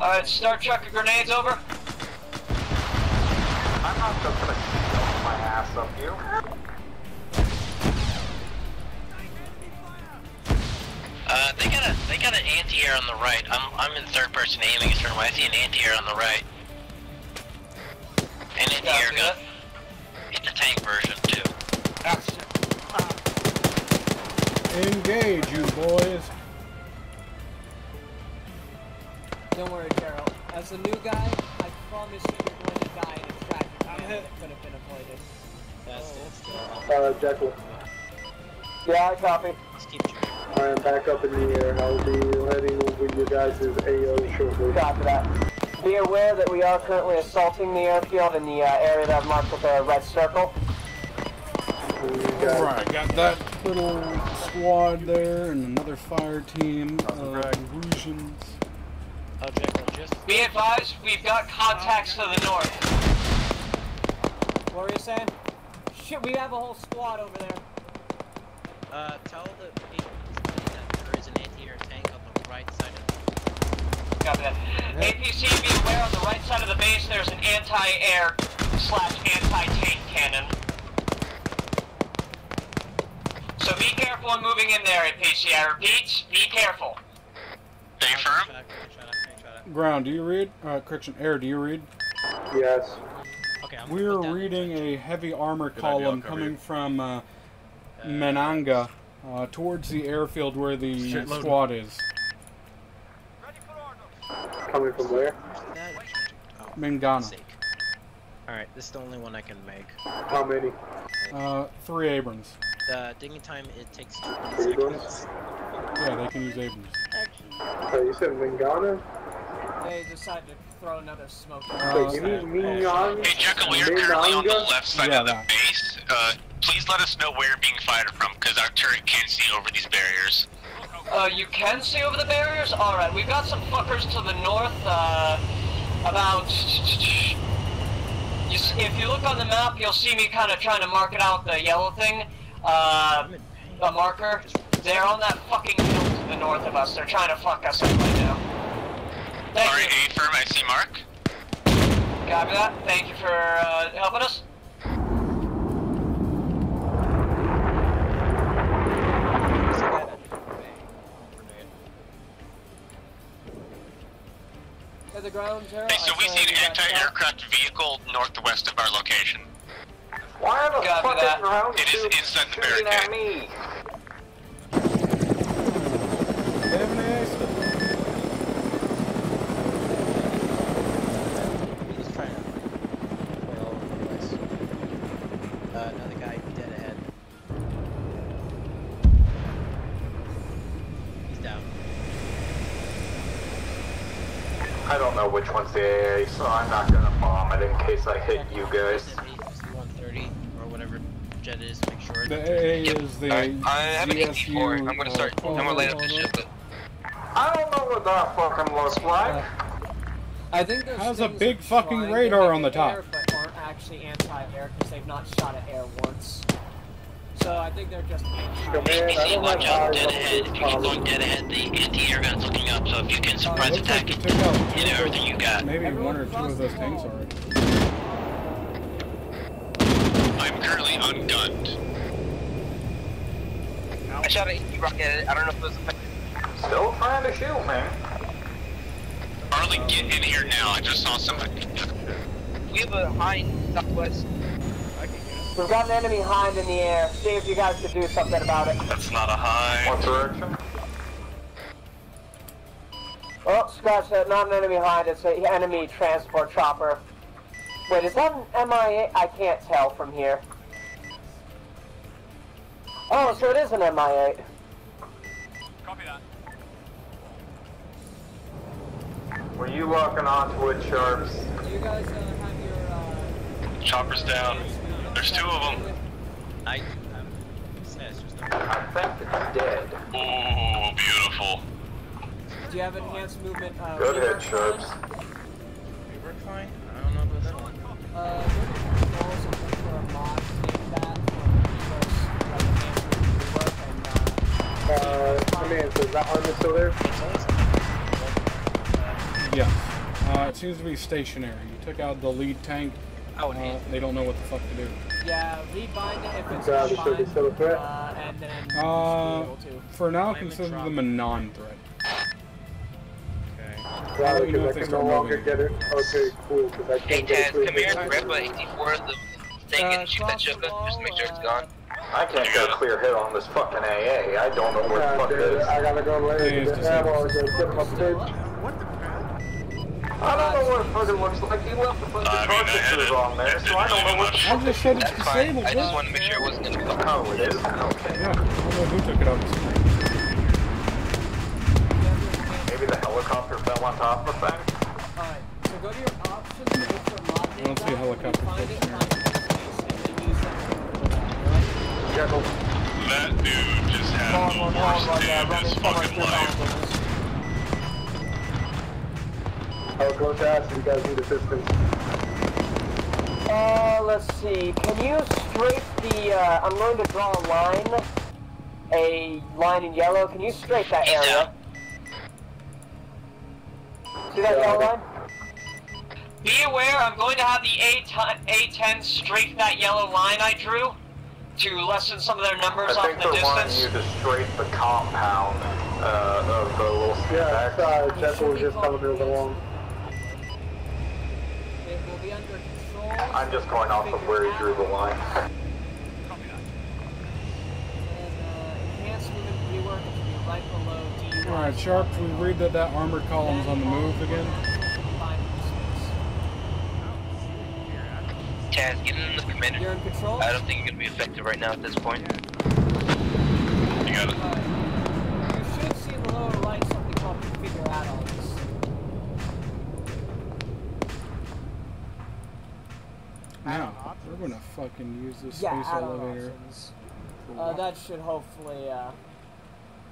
Alright, start chucking grenades over. I'm not just gonna kill my ass up here. They got an anti-air on the right. I'm in third person aiming a certain way. I see an anti-air on the right. An anti-air gun. It's a tank version too. Engage, you boys. Don't worry, Carol. As a new guy, I promise you you're going to die in a tragic manner that could have been avoided. That's Jekyll. Yeah, I copy. Let's keep shooting. I am back up in the air. I'll be heading over you guys' AO shortly. Copy that. Be aware that we are currently assaulting the airfield in the area that I've marked with a red circle. Alright, I got that little squad there and another fire team of Grecians. Be advised, we've got contacts to the north. What were you saying? Shit, we have a whole squad over there. Tell the people that there is an anti-air tank on the right side of the... Copy that. APC, be aware, on the right side of the base there's an anti-air / anti-tank cannon. So be careful in moving in there, APC. I repeat, be careful. Stay firm. Ground, do you read? Correction, air, do you read? Yes. Okay, I'm We're reading a heavy armor column coming from Menanga towards the airfield where the squad is. Coming from where? Mingana. Alright, this is the only one I can make. How many? 3 Abrams. The dinghy time, it takes 2 seconds. Yeah, they can use Abrams. You said Mingana? They decided to throw another smoke. You mean Mingana? Hey, Jeckel, we are currently on the left side of the base. Please let us know where you're being fired from, because our turret can't see over these barriers. You can see over the barriers? Alright, we've got some fuckers to the north, about... You see, if you look on the map, you'll see me kind of trying to mark it out, the yellow thing, the marker. They're on that fucking hill to the north of us. They're trying to fuck us up right now. Alright, A-firm, I see Mark. Copy that. Thank you for helping us. The ground, hey, so we see an anti-aircraft vehicle northwest of our location. Why the fuck is ground? It is inside the barricade. Me. Another guy dead ahead. He's down. I don't know which one's the AA, so I'm not gonna bomb it in case I hit you guys. A130 or whatever jet is, make sure. The AA is the. I have an AT4. I'm gonna start. I'm gonna light up this shit. I don't know what that fucking looks like. I think there's a big fucking radar on the top. But aren't actually anti-air because they've not shot at air once. So I think they're just. HPC, watch out, dead ahead. If you keep going dead ahead, the anti-air gun's looking up. So if you can surprise attack it, hit everything you got. Maybe one or two of those things already. I'm currently ungunned. I shot an EQ rocket at it. I don't know if those effective. Still trying to shoot, man. Harley, get in here now. I just saw somebody. We have a Hind southwest. We've got an enemy Hind in the air. See if you guys can do something about it. That's not a Hind. What direction? Oh, scratch that. Not an enemy Hind. It's an enemy transport chopper. Wait, is that an MI-8? I can't tell from here. Oh, so it is an MI-8. Copy that. Were you locking onto it, Sharps? You guys have your... Chopper's down. There's 2 of them. I think it's dead. Ooh, beautiful. Do you have enhanced movement? Good hit, Sharps. We're fine. I don't know about that one. Is that armor still there? Yeah. It seems to be stationary. You took out the lead tank. They don't know what the fuck to do. Yeah, rebind it if it's a threat. And then for now, consider them a non-threat. Okay. Well, you know if they start moving. Okay, cool. Hey, Taz, come here. Grab an AT4 of the thing and shoot that shit up. Just make sure it's gone. I can't get a clear hit on this fucking AA. I don't know where the fuck it is. I gotta go later. What the? I don't know what it fucking looks like. He left the fucking cartridges on there, so I don't know what the fuck it said. It's disabled. I just wanted to make sure it wasn't going to come out. Oh, it is? Okay. Yeah, I don't know who took it off the screen. Maybe the helicopter fell on top of the thing? Alright, so go to your options and look for modding. I don't see a helicopter. That dude just had the worst day of his fucking life. I'll go Taz if you guys need assistance. Let's see. Can you strafe the, I'm going to draw a line. A line in yellow. Can you strafe that area? See that yellow line? Be aware, I'm going to have the A-10 strafe that yellow line I drew to lessen some of their numbers off the distance. I think they're wanting you to strafe the compound of the little stick. Yeah, that's what we just covered along. Under control I'm just going off of where he drew the line. Copy that. There's an enhanced movement rework. It should be right below D1. Alright, Sharp, can we read that armored column's on the move again? Taz, get in the commander. You're in control? I don't think you're going to be effective right now at this point. You got it. You should see in the lower right something called configure add-ons. Now, we're gonna fucking use this space elevator. That should hopefully,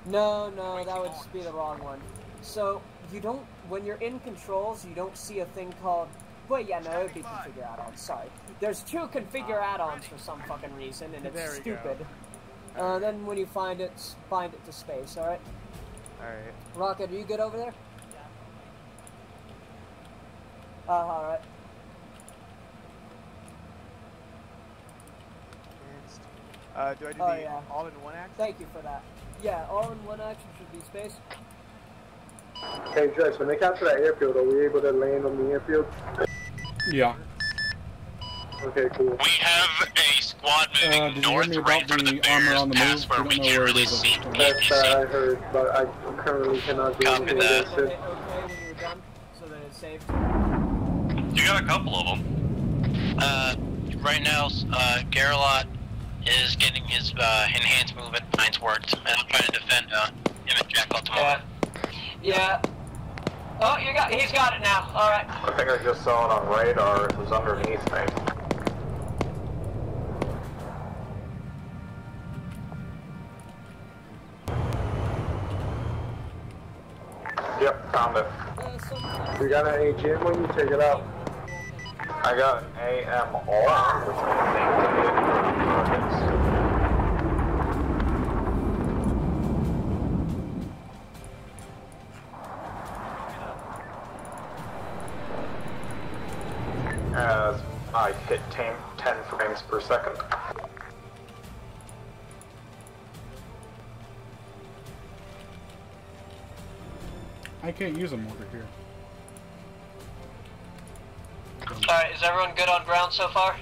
No, that would just be the wrong one. So, you don't... When you're in controls, you don't see a thing called... Well, yeah, no, it would be configure add-ons, sorry. There's two configure add-ons for some fucking reason, and it's stupid. Then when you find it to space, alright? Alright. Rocket, are you good over there? Yeah. Alright. Do I do all-in-one action? Thank you for that. Yeah, all-in-one action should be space. Hey, Drex, when they capture that airfield, are we able to land on the airfield? Yeah. Okay, cool. We have a squad moving north right through the bear's pass where we can't really see. That's I heard, but I currently cannot do anything. Copy that. Okay, when you're done, so that it's saved. You got a couple of them. Right now, Garelot is getting his enhanced movement lines worked, and I'm trying to defend him and Jeckel tomorrow. Yeah. Oh, he's got it now. All right. I think I just saw it on radar. It was underneath me. Yep, found it. You got an AGM when you take it out. I got an AMR, which I think. As I hit 10 frames per second. I can't use them over here. Alright, is everyone good on ground so far?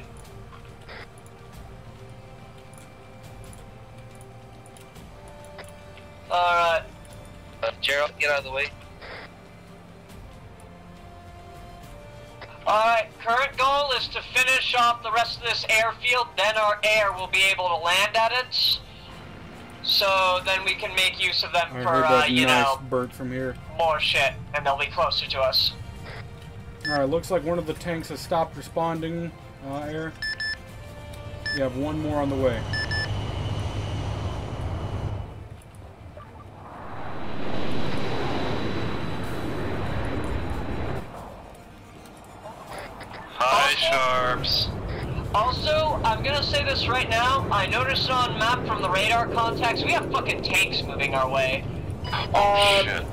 Alright. Gerald, get out of the way. Alright, current goal is to finish off the rest of this airfield, then our air will be able to land at it. So then we can make use of them for, you know, bird from here. More shit, and they'll be closer to us. Alright, looks like one of the tanks has stopped responding, air. We have one more on the way. Sharps. Also, I'm gonna say this right now, I noticed on map from the radar contacts, we have fucking tanks moving our way. Oh shit.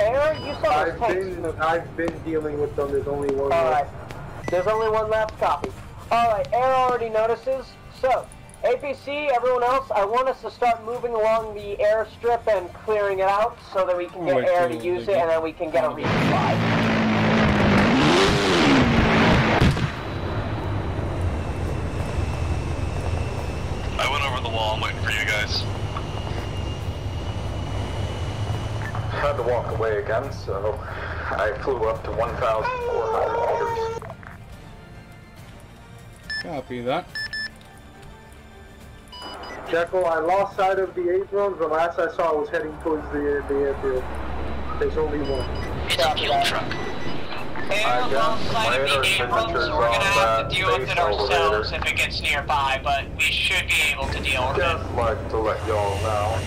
Aaron, you saw those tanks. I've been dealing with them, there's only one left. Alright, there's only one left, copy. Alright, Aaron already notices, so, APC, everyone else, I want us to start moving along the airstrip and clearing it out so that we can get air to use it and then we can get a resupply. I'm waiting for you guys. I had to walk away again, so I flew up to 1,400 meters. Copy that. Jeckel, I lost sight of the Abrams. The last I saw was heading towards the airfield. There's only one. It's a fuel truck. I lost sight of the Abrams, so we're going to have to deal with it ourselves if it gets nearby, but we should be able to deal with it. Just like to let y'all know.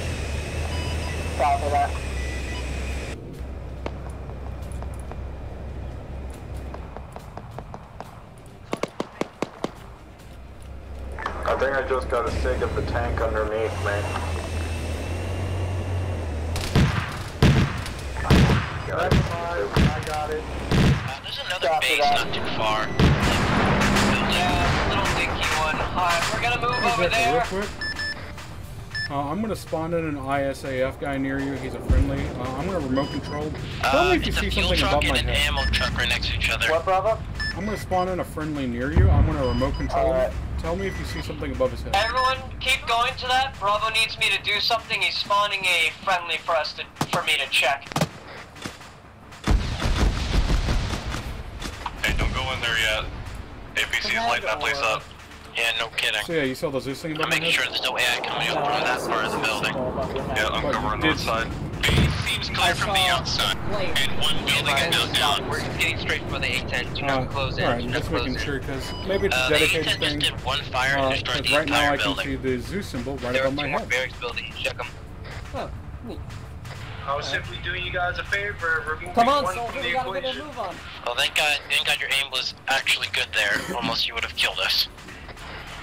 Copy that. I think I just got a sig of the tank underneath me. I got it. There's another base not too far. Yeah, little dinky one. Alright, we're gonna move over there. Real quick. I'm gonna spawn in an ISAF guy near you. He's a friendly. I'm gonna remote control. Tell me if you see something above my head. It's a fuel truck and an ammo truck right next to each other. What, Bravo? I'm gonna spawn in a friendly near you. I'm gonna remote control. Right. Tell me if you see something above his head. Everyone, keep going to that. Bravo needs me to do something. He's spawning a friendly for us to, for me to check. Hey, don't go in there yet. APC's lighting that place up. Yeah, no kidding. So yeah, you saw the Zeus thing above. I'm making sure there's no AI coming up from that part of the building. Yeah, I'm covering the outside. Seems clear from the outside. And one building is now down. We're getting straight for the A-10. Do not close in. Alright, just making sure, because maybe it's a dedicated thing. The A-10 just did one fire and destroyed the entire building. Right now I can see the Zeus symbol right above my head. There are two more barracks buildings. Check them. Oh, neat. I was simply doing you guys a favor, removing one from the equation. Well, thank God your aim was actually good there. Almost you would have killed us.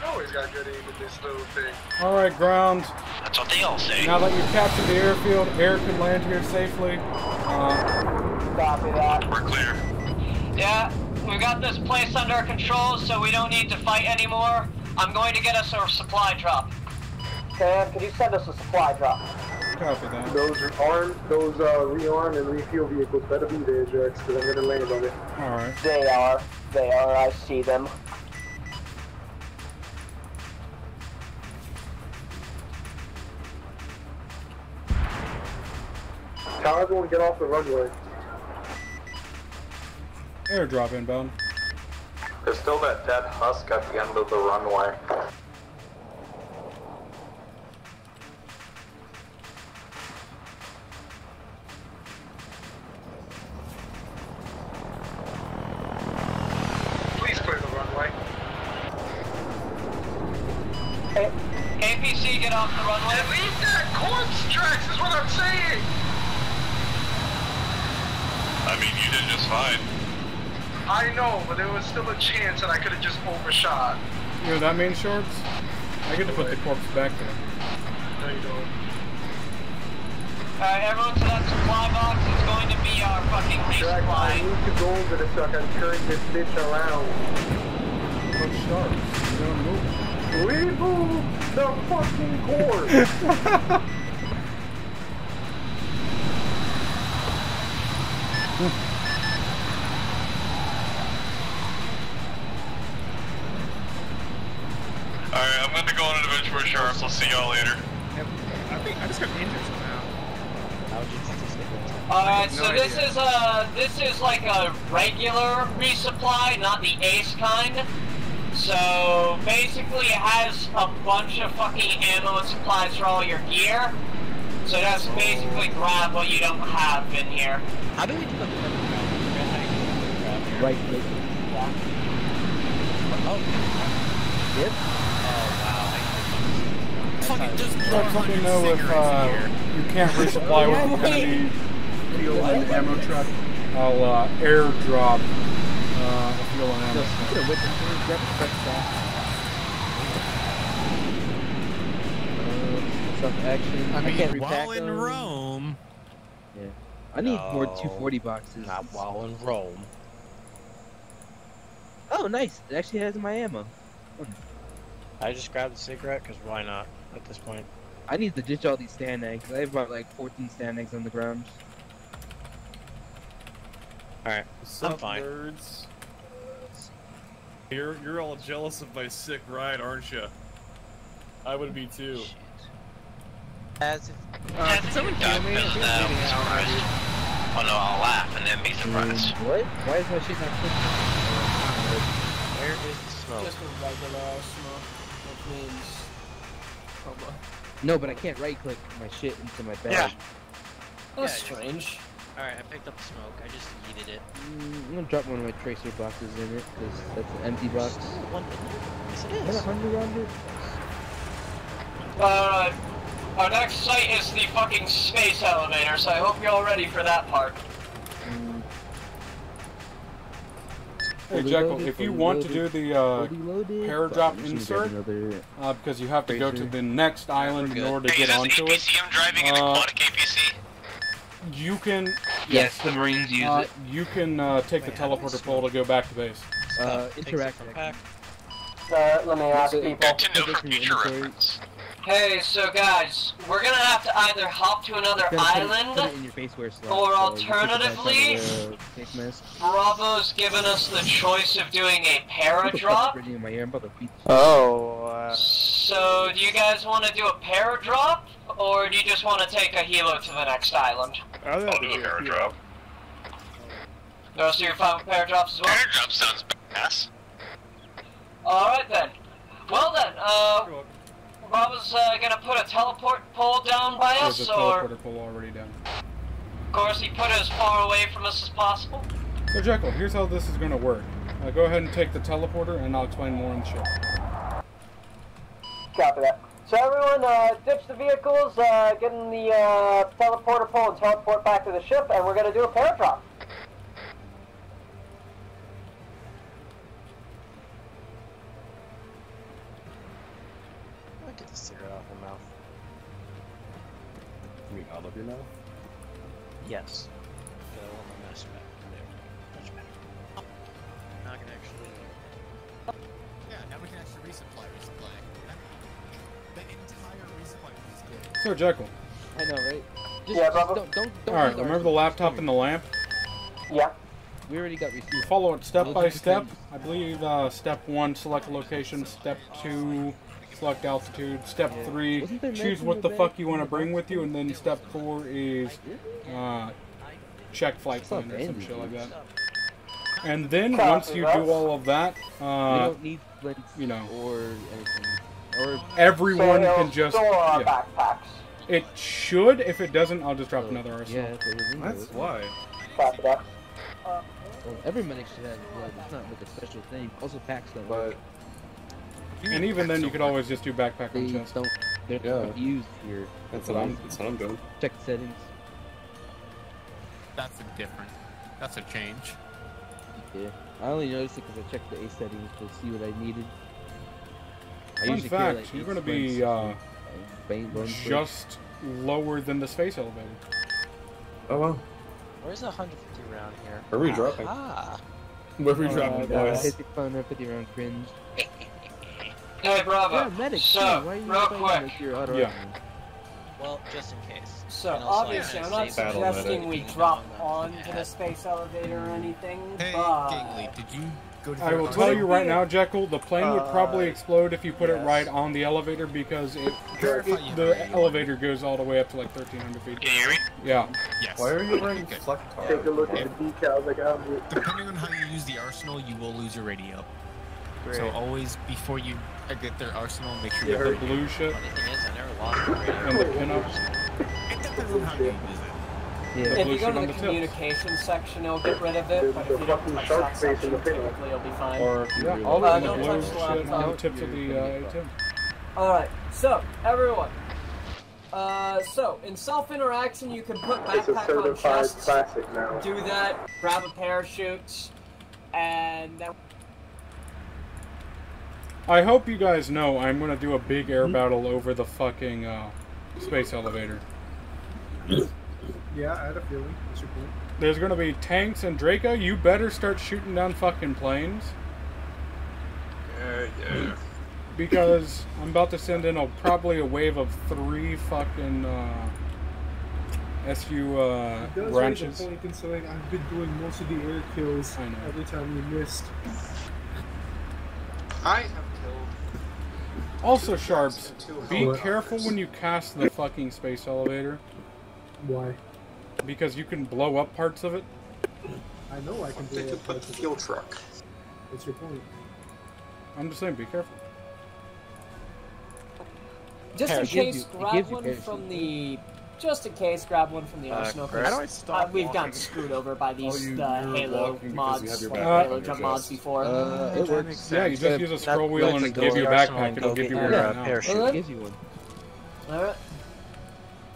Always got good aim at this little thing. Alright, ground. That's what they all say. Now that you've captured the airfield, air can land here safely. Copy that. We're clear. Yeah, we got this place under control, so we don't need to fight anymore. I'm going to get us a supply drop. Sam, can you send us a supply drop? Copy that. Those are armed, those rearmed and refuel vehicles better be there, Jax, because I'm going to land on it. Alright. They are, I see them. Tell everyone to get off the runway. Airdrop inbound. There's still that dead husk at the end of the runway. Please clear the runway. Hey. APC, get off the runway. At least that corpse tracks is what I'm saying! I mean, you did just fine. I know, but there was still a chance that I could have just overshot. You know what that means, Sharps? I get to put the corpse back there. There you go. Alright, everyone to that supply box. It's going to be our fucking resupply. I need to go over this so I can turn this bitch around. Look, Sharps, you don't move. We move the fucking corpse! Alright, I'm gonna go on an adventure with Sharps, I'll see y'all later. Yep. I just got injured somehow. Alright, so this is like a regular resupply, not the ace kind. So basically it has a bunch of fucking ammo and supplies for all your gear. So that's basically grab what you don't have in here. How do we do the right click? Oh, yep. Oh, wow. I just let me know if you can't resupply with the enemy fuel and ammo truck. I'll airdrop a fuel and ammo truck. Action. I mean, while in Rome. Yeah. I need more 240 boxes. Not while in Rome. Oh, nice. It actually has my ammo. I just grabbed a cigarette because why not at this point? I need to ditch all these stand eggs. I have about like 14 stand eggs on the ground. Alright, I'm fine. Nerds? You're all jealous of my sick ride, aren't you? I would be too. Shit. As if, someone kill me, oh no, I'll laugh and then be surprised. What? Why is my shit not cooking? Where is the smoke? Just a regular smoke. That means... Oh, no, but I can't right-click my shit into my bag. Yeah. That's strange. Alright, I picked up the smoke. I just yeeted it. I'm gonna drop one of my tracer boxes in it, because that's an empty box. Yes, it is. Is that 100 round it? Our next site is the fucking space elevator, so I hope you're all ready for that part. Hey Jeckel, if you want to do the airdrop insert, because you have to go to the next island in order to get onto it. I'm driving an aquatic APC. You can... Yes, the Marines use it. You can take the teleporter pole to go back to base. Interact. Let me ask people. Good to know for future reference. Hey, so guys, we're gonna have to either hop to another island, or alternatively, Bravo's given us the choice of doing a paradrop. So, do you guys want to do a paradrop, or do you just want to take a helo to the next island? I'll do a paradrop. The rest of your fine with paradrops as well? Paradrop sounds badass. Alright then. Well then, Bravo's gonna put a teleport pole down by us, or... There's a teleporter pole already down. Of course, he put it as far away from us as possible. So Jeckel, here's how this is gonna work. Go ahead and take the teleporter, and I'll explain more on the show. Copy that. So everyone, ditch the vehicles, get in the teleporter pole and teleport back to the ship, and we're gonna do a paradrop. You know? Yes. Go on the master map. There. Much better. Oh. Now I can actually... Yeah, now we can actually resupply. The entire resupply is good. Sir Jeckel. I know, right? Just don't Alright, remember the laptop and the lamp? Yeah. We already got received. You follow it step by step. I believe step 1, select location. Step 2... select altitude. Step 3, choose what the fuck you want to bring with you, and then step 4 is check flight plan or some shit like that. And then once you do all of that, you know, or everyone can just. Yeah. It should. If it doesn't, I'll just drop another arsenal. That's why. Every medic should have blood. It's not like a special thing. Also packs that way. And even then, you could always just do backpack on chest. They're used here. That's what I'm doing. Check settings. That's a different. That's a change. Yeah. I only noticed it because I checked the A settings to see what I needed. In fact, like you're going to be just lower than the space elevator. Oh well. Where's the 150 round here? Where are we dropping? Where are we dropping, guys? Hit the 150 round cringe. Hey, Bravo. Medic, so, real quick. Well, just in case. So, obviously, I'm not suggesting we drop onto the space elevator or anything, but... Hey, did you go to I will tell you right now, Jeckel, the plane would probably explode if you put it right on the elevator, because the elevator goes all the way up to, like, 1,300 feet. Can you hear me? Yeah. Yes. Why are you wearing flex card? Take a look at the decals I got on you. Depending on how you use the arsenal, you will lose your radio. Great. So always, before you get their arsenal, make sure you have the blue shit. The thing is, I never lost the radio. And the pinups. It depends on how you use it. Yeah. If you go to the communication section, it'll get rid of it, but if you don't touch that section, typically it'll be fine. Or, yeah, all of the blue shit on the tips of the A-10. Alright, so, everyone. So, in self-interaction, you can put backpack on chests, do that, grab a parachute, and then... I hope you guys know I'm gonna do a big air battle over the fucking space elevator. Yeah, I had a feeling. That's your point. There's gonna be tanks and Draco. You better start shooting down fucking planes. Yeah. Because I'm about to send in probably a wave of 3 fucking SU branches. Considering I've been doing most of the air kills every time we missed. I have killed. Also, Sharps, be careful when you cast the fucking space elevator. Why? Because you can blow up parts of it. I know I can blow up parts of it. Fuel truck. What's your point? I'm just saying, be careful. Just in case, grab one from the. Just in case, grab one from the arsenal. We've gotten screwed over by these Halo mods, like Halo jump mods before. It works. Yeah, you just use a scroll wheel and give you a backpack. It'll give you one now. All right.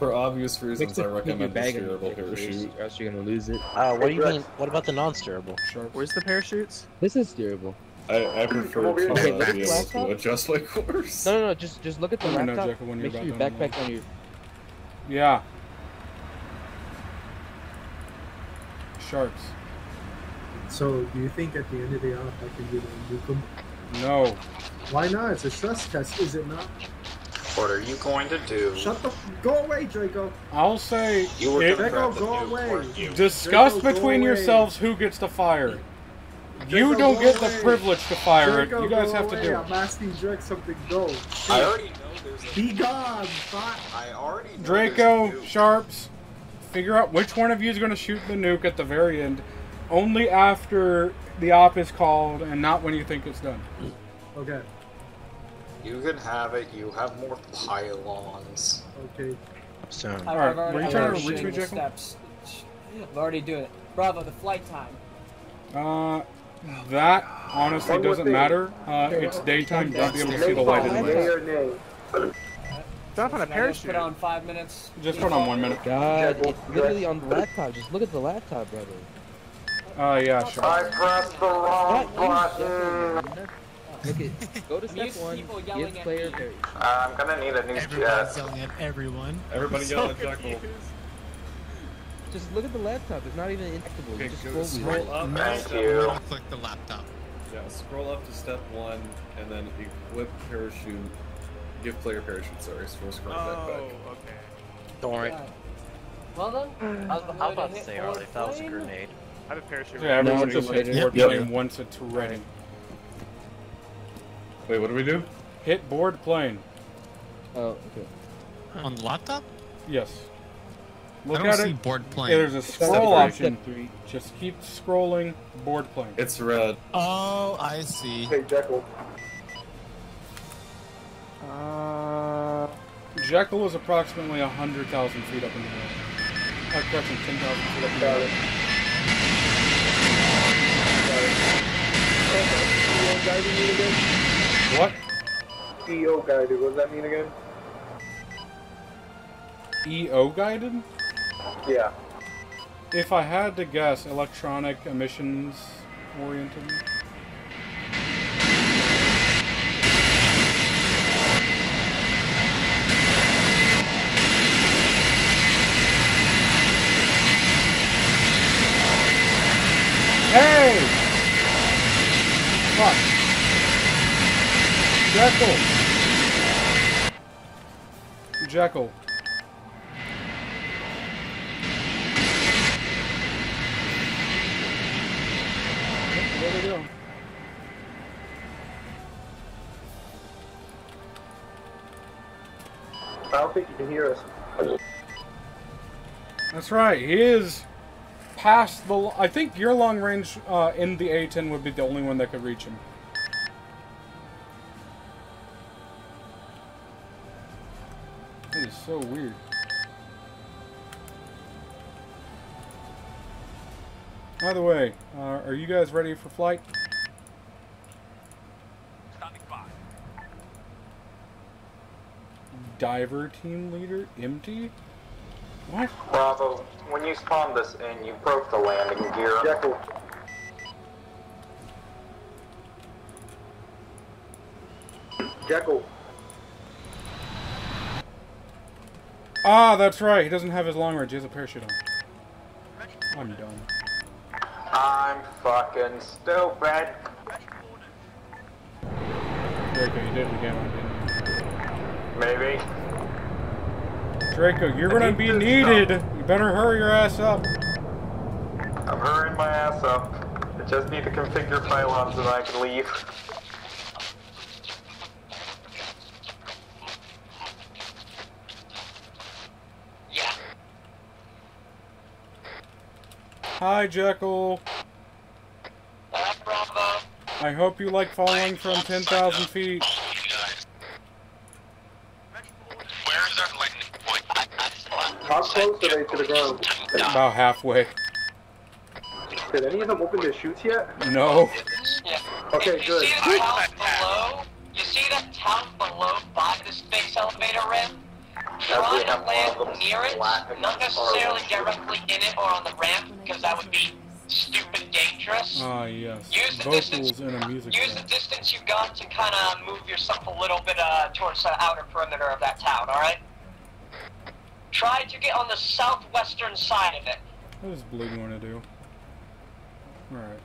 For obvious reasons, I recommend the steerable parachute. Or else you're gonna lose it. What do you mean? What about the non-steerable? Where's the parachutes? This is steerable. I prefer to be able to adjust my course. No, just look at the laptop. Make sure your backpack on your. Yeah. Sharps. So, do you think at the end of the op I can do the nukem? No. Why not? It's a stress test, is it not? What are you going to do? Shut the... Go away, Draco! I'll say... You were going to grab the nuke. Discuss between yourselves who gets to fire. You don't get the privilege to fire it. You guys have to do it. I'm asking Drake something, go. I already know there's a... Be gone! I already know Draco, Sharps, figure out which one of you is going to shoot the nuke at the very end. Only after the op is called and not when you think it's done. Okay. You can have it. You have more pylons. Okay. So. Alright, were you trying to reach me, Jekyll? I've already do it. Bravo, the flight time. That honestly doesn't matter. It's daytime. You won't be able to see the light anyway. Stop on a parachute. Put on 5 minutes. Just put on 1 minute. God, it's literally on the laptop. Just look at the laptop, brother. Yeah, sure. I pressed the wrong button. Look at, go to step one, give player carry. I'm gonna need a new jet. Yelling at everyone. Everybody yelling at Jekyll. Just look at the laptop, it's not even inactable. Okay, just scroll up. Thank you. Click the laptop. Yeah, scroll up to step one, and then equip parachute. Give player parachute, sorry. Scroll back. Oh, okay. Don't worry. Yeah. Well then, how about to say, Harley, that was a grenade. I have a parachute. Yeah, everyone just hit board plane once it's ready. Wait, what do we do? Hit board plane. Oh, okay. On the laptop? Yes. Look I don't see board plane. Yeah, there's a scroll option. Three. Just keep scrolling board plane. It's red. Oh, I see. Hey, Jekyll. Jekyll is approximately 100,000 feet up in the air. I'm catching 10,000 feet up in the air. What? EO guided, what does that mean again? EO guided? Yeah. If I had to guess, electronic emissions oriented? Hey! Fuck. Jekyll. Where'd they go? I don't think you can hear us. That's right, he is past the... I think your long range in the A-10 would be the only one that could reach him. That is so weird. By the way, are you guys ready for flight? Standing by. Diver team leader, empty? What? Bravo, when you spawned this in, you broke the landing gear. Jekyll. Jekyll. Ah, that's right. He doesn't have his long range. He has a parachute on. I'm done. I'm fucking stupid. Draco, you did it again. Maybe. Draco, you're gonna be needed. You better hurry your ass up. I'm hurrying my ass up. I just need to configure pylons so that I can leave. Hi, Jekyll. I hope you like falling from 10,000 feet. Where is our lightning point? How close are they to the ground? About halfway. Did any of them open their chutes yet? No. Yeah. Okay, good. You see that top below by the space elevator ramp? Try to land near it, not necessarily directly in it or on the ramp, because that would be stupid dangerous. Ah, yes. Use the distance you got to kind of move yourself a little bit towards the outer perimeter of that town, alright? Try to get on the southwestern side of it. What does Blue want to do? Alright.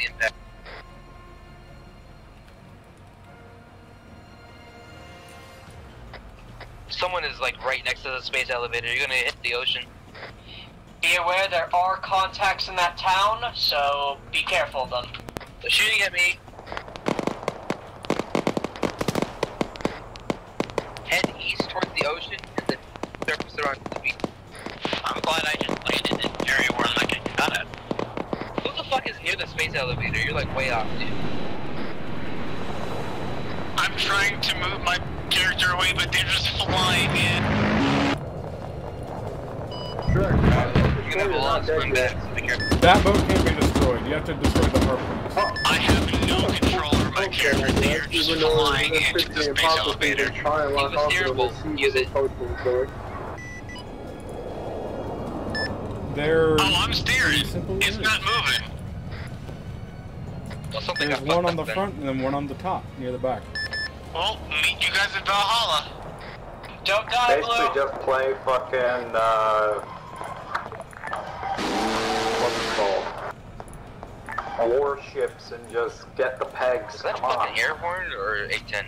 the impact. Someone is like right next to the space elevator. You're gonna hit the ocean. Be aware there are contacts in that town, so be careful of them. They're shooting at me. Head east towards the ocean and then surface around the beach. I'm glad I just landed in an area where I'm not getting shot at. Who the fuck is near the space elevator? You're like way off, dude. I'm trying to move my character away, but they're just flying in. Sure. You're gonna have a lot of swim back. That boat can't be destroyed. You have to destroy the harpoon. Oh. I have no control over my character. They are just flying into the space elevator. It was terrible. Use it. They're I'm steering. It's not moving. Well, there's one on the front and then one on the top, near the back. Well, meet you guys in Valhalla. Don't die, Blue. Basically, just play fucking, what's it called? Warships and just get the pegs. Is that fucking airborne or A-10?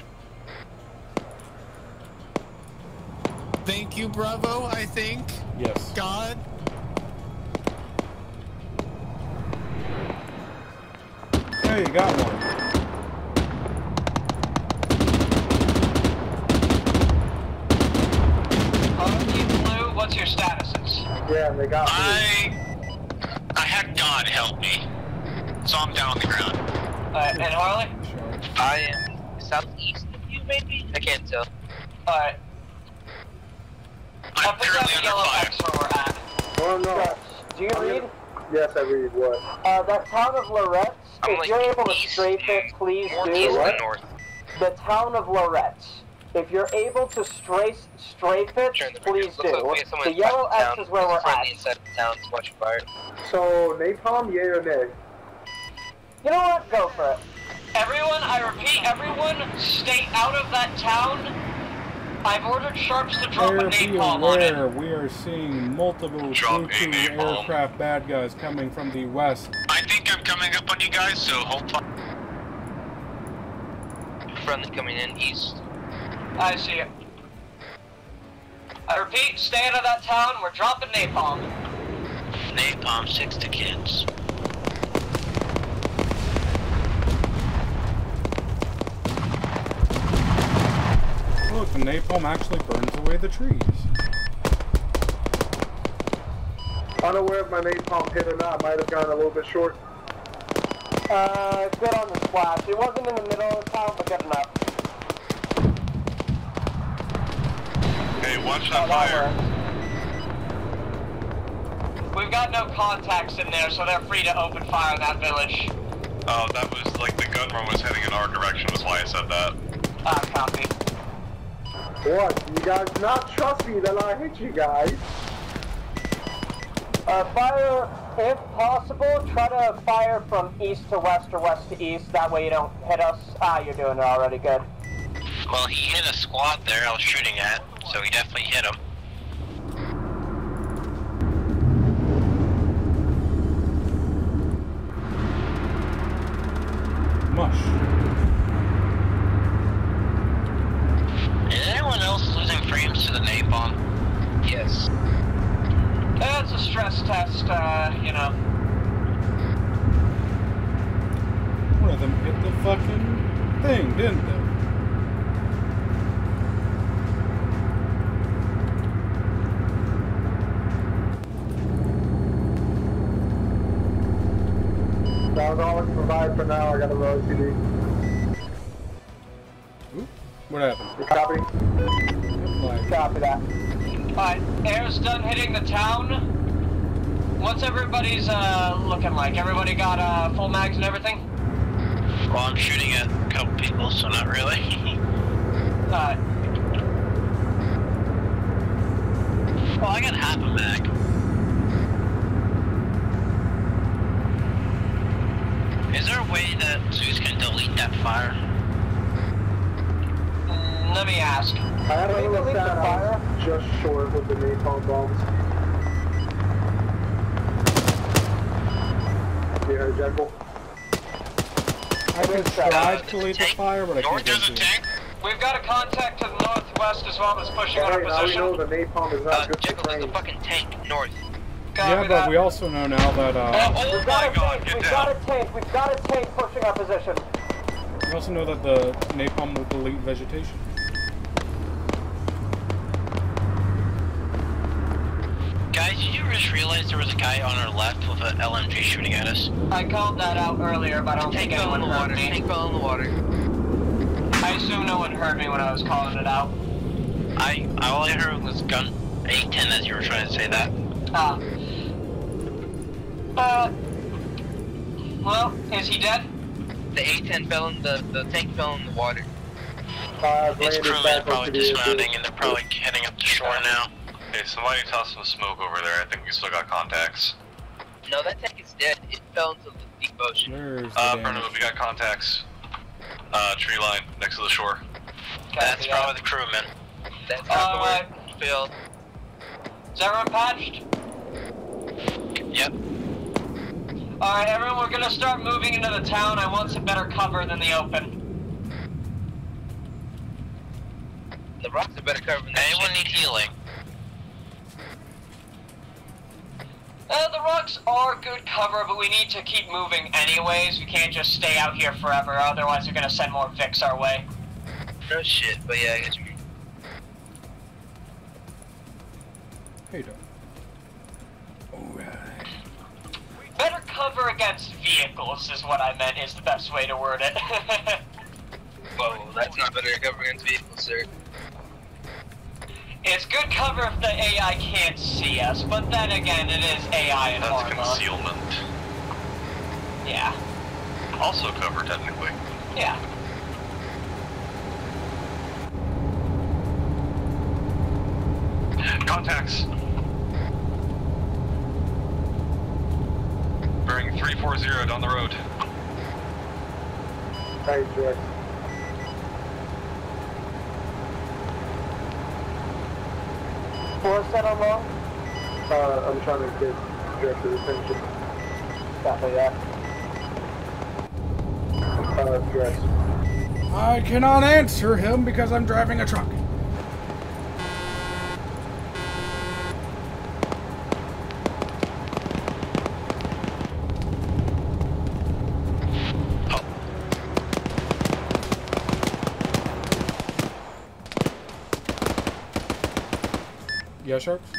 Thank you, Bravo, I think. Yes. God. Hey, you got one. What's your statuses? Yeah, they got me. I had God help me, so I'm down on the ground. Alright, and Harley? Sure. I am southeast of you, maybe? I can't tell. Alright. I'm currently under fire. Where we're at. Oh, no. Do you read? Yes, I read what? That town of Lorette, if like, you're able to strafe it, please do. What? The town of Lorette. If you're able to strafe it, please do. Like the yellow X is where we're at. So, napalm, yay or nay? You know what? Go for it. Everyone, I repeat, everyone, stay out of that town. I've ordered Sharps to drop a napalm on it. We are seeing multiple Q2 aircraft bad guys coming from the west. I think I'm coming up on you guys, so hold on. Friendly coming in east. I see it. I repeat, stay out of that town, we're dropping napalm. Napalm 6 to kids. Look, the napalm actually burns away the trees. Unaware if my napalm hit or not, might have gone a little bit short. Good on the splash. It wasn't in the middle of the town, but good enough. Hey, watch that fire. We've got no contacts in there, so they're free to open fire in that village. Oh, that was like the gun run was heading in our direction, was why I said that. Ah, copy. What? You guys not trust me, then I hit you guys. Fire, if possible, try to fire from east to west or west to east. That way you don't hit us. Ah, you're doing it already. Good. Well, he hit a squad there I was shooting at. So he definitely hit him. Mush. Is anyone else losing frames to the napalm? Yes. That's a stress test, you know. One of them hit the fucking thing, didn't they? That was all I can provide for now. I got a low CD. What happened? You copy? Right. Copy that. Alright, air's done hitting the town. What's everybody's looking like? Everybody got full mags and everything? Well, I'm shooting at a couple people, so not really. Alright. Well, I got half a mag. Is there a way that Zeus can delete that fire? Let me ask. I had a little fire just short with the napalm bombs. You heard Jeckel? I can try to lead the fire, but I can't get to it. We've got a contact to the northwest as well that's pushing on our position. We know the napalm is not good for the fucking tank north. Yeah, but we also know now that, oh my god, get down! We've got a tank pushing our position. We also know that the napalm will delete vegetation. Guys, did you just realize there was a guy on our left with an LMG shooting at us? I called that out earlier, but I don't think anyone heard me. Tank fell in the water. I assume no one heard me when I was calling it out. All I heard was gun A-10 as you were trying to say that. Well, is he dead? The A-10 fell in the tank fell in the water. His crew is probably dismounting and they're probably heading up to shore now. Hey, somebody tossed some smoke over there. I think we still got contacts. No, that tank is dead. It fell into the deep ocean. Perno, we got contacts. Tree line next to the shore. That's probably the crew, man. That's not the way it feels. Is everyone patched? Yep. Alright, everyone, we're gonna start moving into the town. I want some better cover than the open. The rocks are better cover than the open. Anyone need healing? The rocks are good cover, but we need to keep moving anyways. We can't just stay out here forever, otherwise they're gonna send more Vicks our way. No shit, but yeah, I guess we... How you doing? Alright. Better cover against vehicles is what I meant, is the best way to word it. Whoa, that's not better cover against vehicles, sir. It's good cover if the AI can't see us, but then again, it is AI and Arma. That's concealment. Yeah. Also cover, technically. Yeah. Contacts. Bearing 340 down the road. Thanks, Jack. Set on long? I'm trying to get director's attention. Got me that. Yes. I cannot answer him because I'm driving a truck. Yeah, Sharps?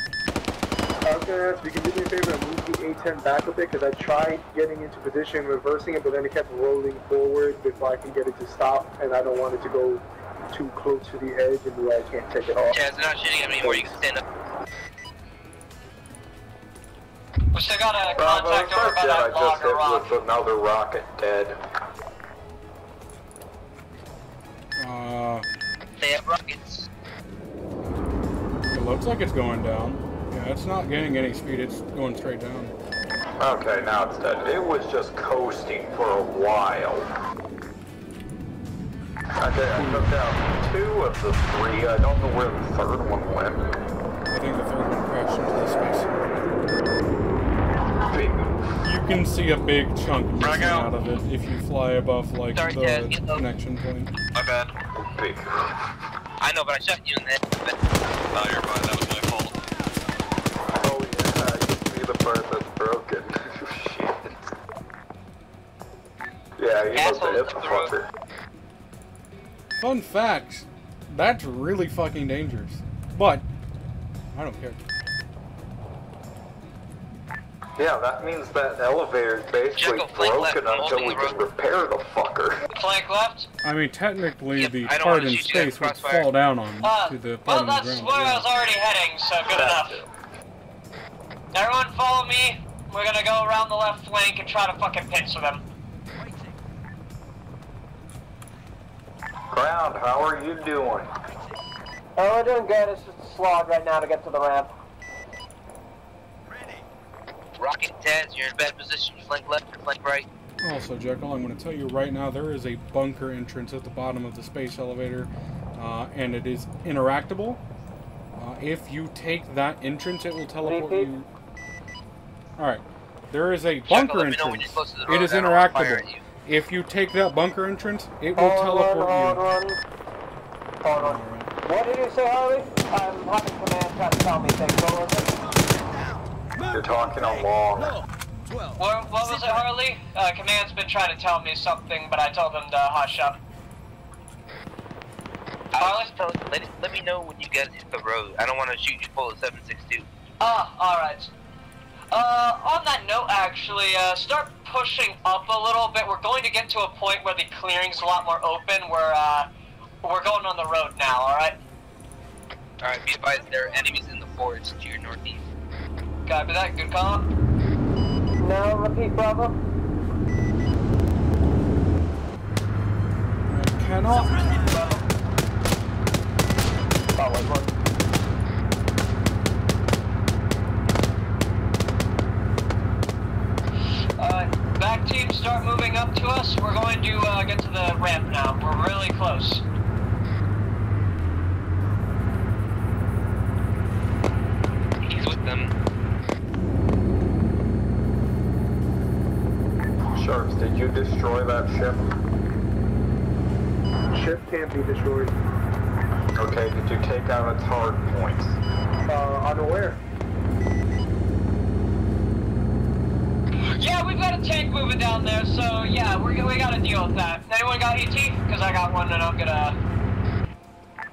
I was going to ask, you can do me a favor and move the A-10 back a bit, because I tried getting into position, reversing it, but then it kept rolling forward before I can get it to stop, and I don't want it to go too close to the edge, and the way I can't take it off. Yeah, it's not shooting at me anymore, you can stand up. We still got a contact over by that logger rock. With another rocket dead. They have rockets. Looks like it's going down. Yeah, it's not gaining any speed, it's going straight down. Okay, now it's dead. It was just coasting for a while. Okay, I took down two of the three. I don't know where the third one went. I think the third one crashed into the space. Big move. You can see a big chunk missing out of it if you fly above, like, the connection point. My bad. Big move. I know, but I shot you in the head. No, you're fine. That was my fault. Oh, yeah. I can see the part that's broken. Shit. Yeah, you must have hit the fucker. Fun facts. That's really fucking dangerous. But, I don't care. Yeah, that means that elevator is basically broken until we can repair the fucker. Flank left? I mean, technically, yep, the part in space would fall down on to the part on the ground. Well, that's where I was already heading, so good enough. Everyone follow me. We're gonna go around the left flank and try to fucking pincer them. Ground, how are you doing? Oh, we're doing good. It's just a slog right now to get to the ramp. Rocket, Taz, you're in bad position. Flank left or flank right. Also, Jekyll, I'm going to tell you right now, there is a bunker entrance at the bottom of the space elevator, and it is interactable. If you take that entrance, it will teleport you. All right, there is a bunker entrance. It is interactable. If you take that bunker entrance, it will teleport you. Hold on. What did you say, Harley? I'm hopping command trying to tell me things. You're talking on long. What was it, Harley? Command's been trying to tell me something, but I told him to hush up. Harley? Let me know when you get to the road. I don't want to shoot you full of 7.62. Ah, alright. On that note, actually, start pushing up a little bit. We're going to get to a point where the clearing's a lot more open. We're going on the road now, alright? Alright, be advised, there are enemies in the forest to your northeast. Copy that, good call. No, repeat, Bravo. I cannot. Oh, wait, back team, start moving up to us. We're going to get to the ramp now. We're really close. He's with them. Sharps, did you destroy that ship? Ship can't be destroyed. Okay, did you take out its hard points? Unaware. Yeah, we've got a tank moving down there, so yeah, we gotta deal with that. Anyone got ET? Because I got one and I'm gonna...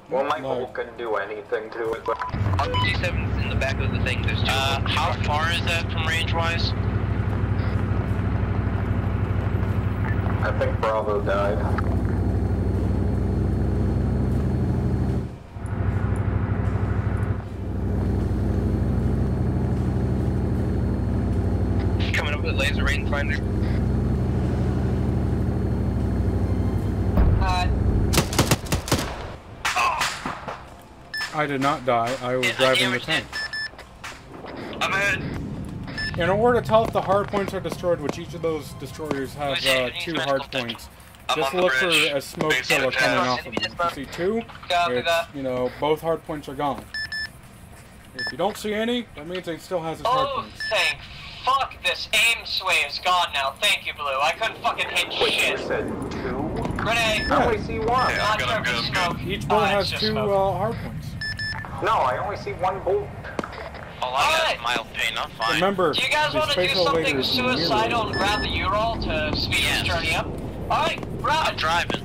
Well, my bolt couldn't do anything to it, but... RPG-7's in the back of the thing, there's two... how far is that from range-wise? I think Bravo died. Laser rangefinder. I did not die. I was driving the tank. I'm ahead. In order to tell if the hard points are destroyed, which each of those destroyers has two hard points, just look for a smoke pillar coming off of them. If you see two, you know both hard points are gone. If you don't see any, that means it still has its hard points. Thanks. Fuck, this aim sway is gone now. Thank you, Blue. I couldn't fucking hit shit. You said two? Grenade. I only see one. Yeah, I'm good. Each bullet has two hard points. No, I only see one bolt. All I got is mild pain. I'm fine. Remember, do you guys want to do something suicidal and grab the Ural to speed this journey up? Alright, right. I'm driving.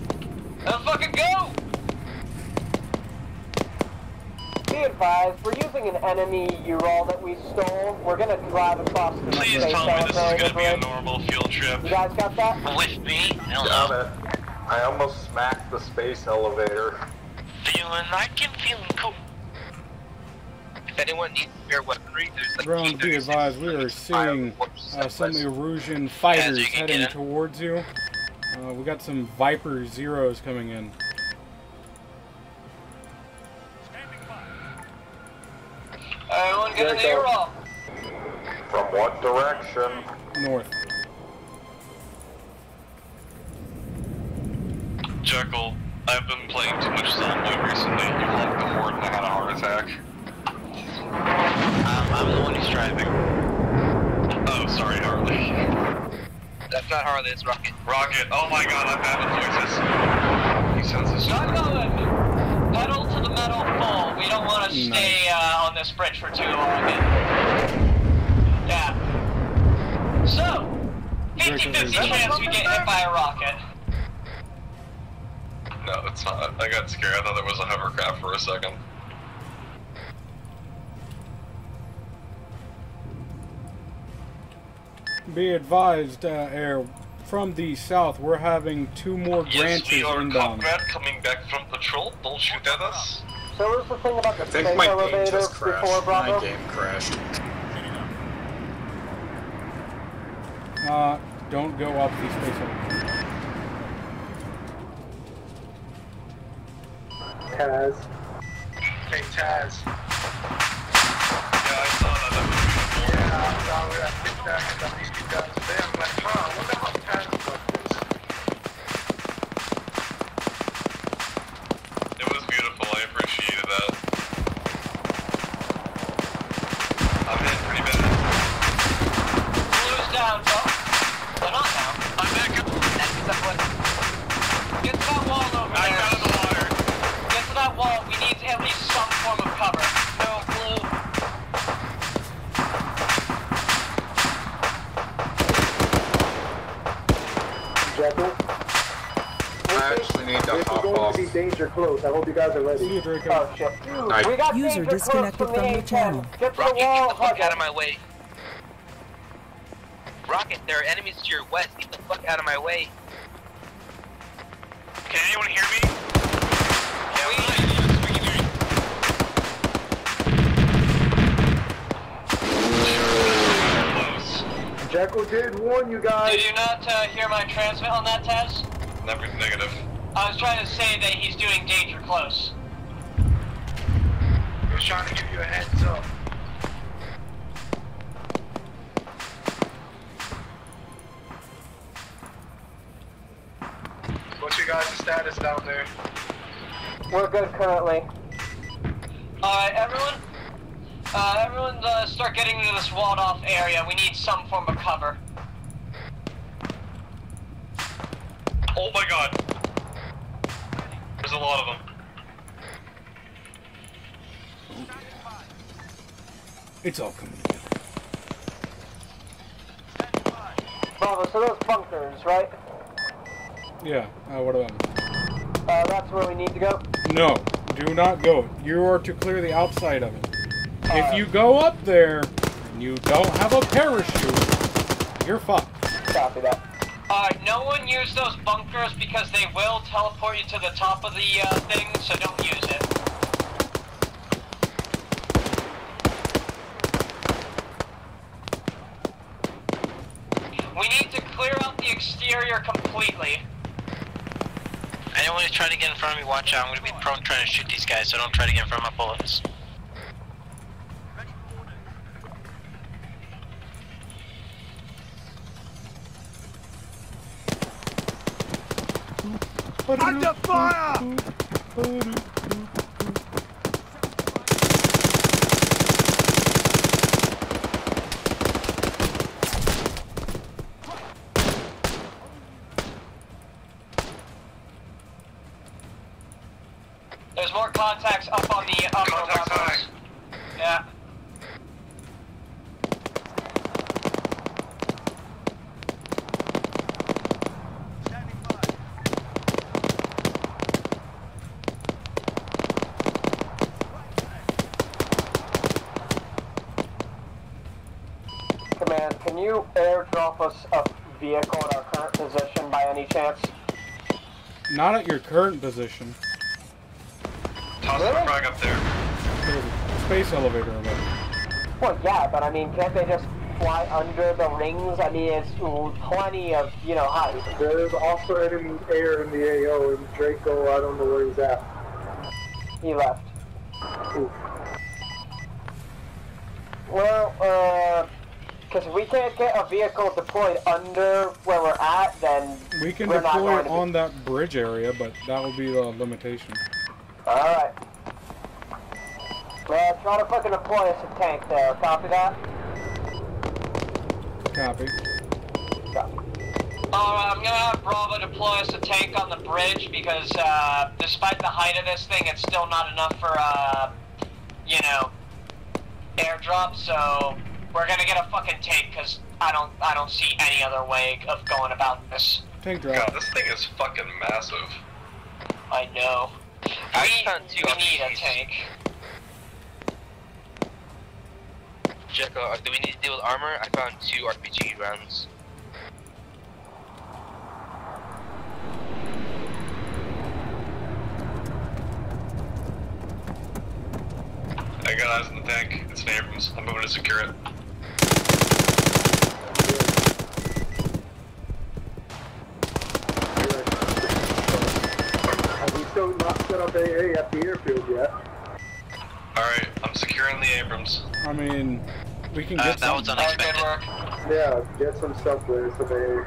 Let's fucking go! Be advised, we're using an enemy Ural that we stole. We're gonna drive across the space. Please tell me this is gonna be a normal field trip. You guys got that? With me? Hell no. I almost smacked the space elevator. I can feel cool. If anyone needs their weaponry, there's like... Drone, be advised, we are seeing some Erusian fighters heading towards you. We got some Viper Zeros coming in. Everyone get in the Ural. From what direction? North. Jeckel, I've been playing too much Zombo recently. You left the horde and I had a heart attack. I'm the one who's driving. Oh, sorry, Harley. That's not Harley, it's Rocket. Rocket, oh my god, I'm having voices. He sounds a pedal to the metal full. We don't want to stay on this bridge for too long. Yeah. So, 50-50 chance we get hit by a rocket. No, it's not. I got scared. I thought there was a hovercraft for a second. Be advised, Air. From the south, we're having two more branches inbound. Yes, we are, comrade, coming back from patrol. Don't shoot at us. So what was the thing about the space elevator before Bravo? My game crashed. Don't go up the space elevator. Taz. Hey, Taz. Yeah, I saw that. Yeah, I saw that. Down, so. Well, not down. I'm back up. Jekyll. I actually need to hop off. Be danger close. I hope you guys are ready. See you, Draco. Oh, shit. Nice. We got user disconnected from the channel. Get Rocket, get the fuck out of my way. Rocket, there are enemies to your west. Get the fuck out of my way. Can anyone hear me? Yeah, we can hear you. Jeckel did warn you guys. Did you not hear my transmit on that, Taz? Negative. I was trying to say that he's doing danger close. I was trying to give you a heads up. What's your guys' status down there? We're good currently. Alright, everyone. Everyone, start getting into this walled-off area. We need some form of cover. Oh my god. There's a lot of them. It's all coming together. Bravo, so those bunkers, right? Yeah, what about them? That's where we need to go? No, do not go. You are to clear the outside of it. If you go up there and you don't have a parachute, you're fucked. Copy that. No one use those bunkers because they will teleport you to the top of the thing, so don't use it. We need to clear out the exterior completely. Anyone who's trying to get in front of me, watch out. I'm going to be prone trying to shoot these guys, so don't try to get in front of my bullets. Under fire! There's more contacts up on the upper levels. Yeah. Airdrop us a vehicle at our current position by any chance? Not at your current position. Toss the frag up there. There's a space elevator over there. Well, yeah, but I mean, can't they just fly under the rings? I mean, it's plenty of, you know, height. There's also enemy air in the AO, and Draco, I don't know where he's at. He left. Oof. Well, because if we can't get a vehicle deployed under where we're at, then we can deploy it on that bridge area, but that will be the limitation. Alright. Well, try to fucking deploy us a tank there. Copy that? Copy. Alright, I'm gonna have Bravo deploy us a tank on the bridge because, despite the height of this thing, it's still not enough for, you know, airdrop, so we're gonna get a fucking tank because I don't see any other way of going about this. Tank drop. God, this thing is fucking massive. I know. We need a tank. Jeckel, do we need to deal with armor? I found 2 RPG rounds. I got eyes in the tank. It's an Abrams. I'm moving to secure it. AA at the airfield yet. Alright, I'm securing the Abrams. I mean, we can get some. That was unexpected. Yeah, get some stuff there, so they...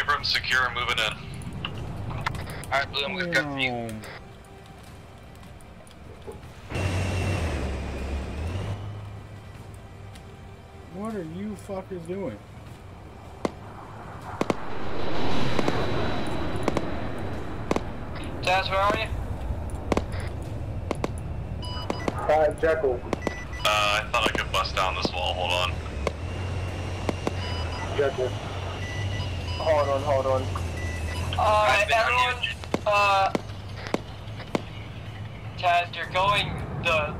Abrams secure and moving in. Alright, Blue, I'm gonna cut for you. What are you fuckers doing? Taz, where are you? Jeckel. I thought I could bust down this wall, hold on. Jeckel. Hold on. Alright, everyone, Taz, you're going the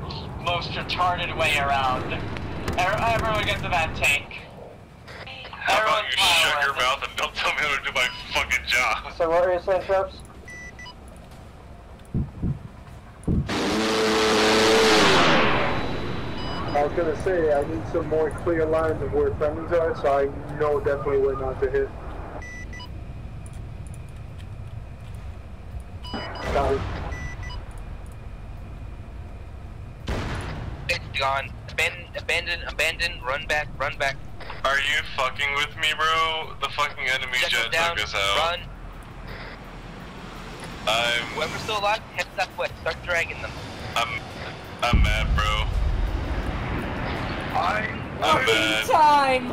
most retarded way around. Everyone get to that tank. How about you shut your mouth and don't tell me how to do my fucking job? So what are you saying, Sharps? I was gonna say, I need some more clear lines of where friendlies are, so I know definitely where not to hit. Got it. It's gone. Abandon, run back. Are you fucking with me, bro? The fucking enemy jet took us out. Run. Whoever's still alive, head southwest. Start dragging them. I'm mad, bro. I'm mad. Time.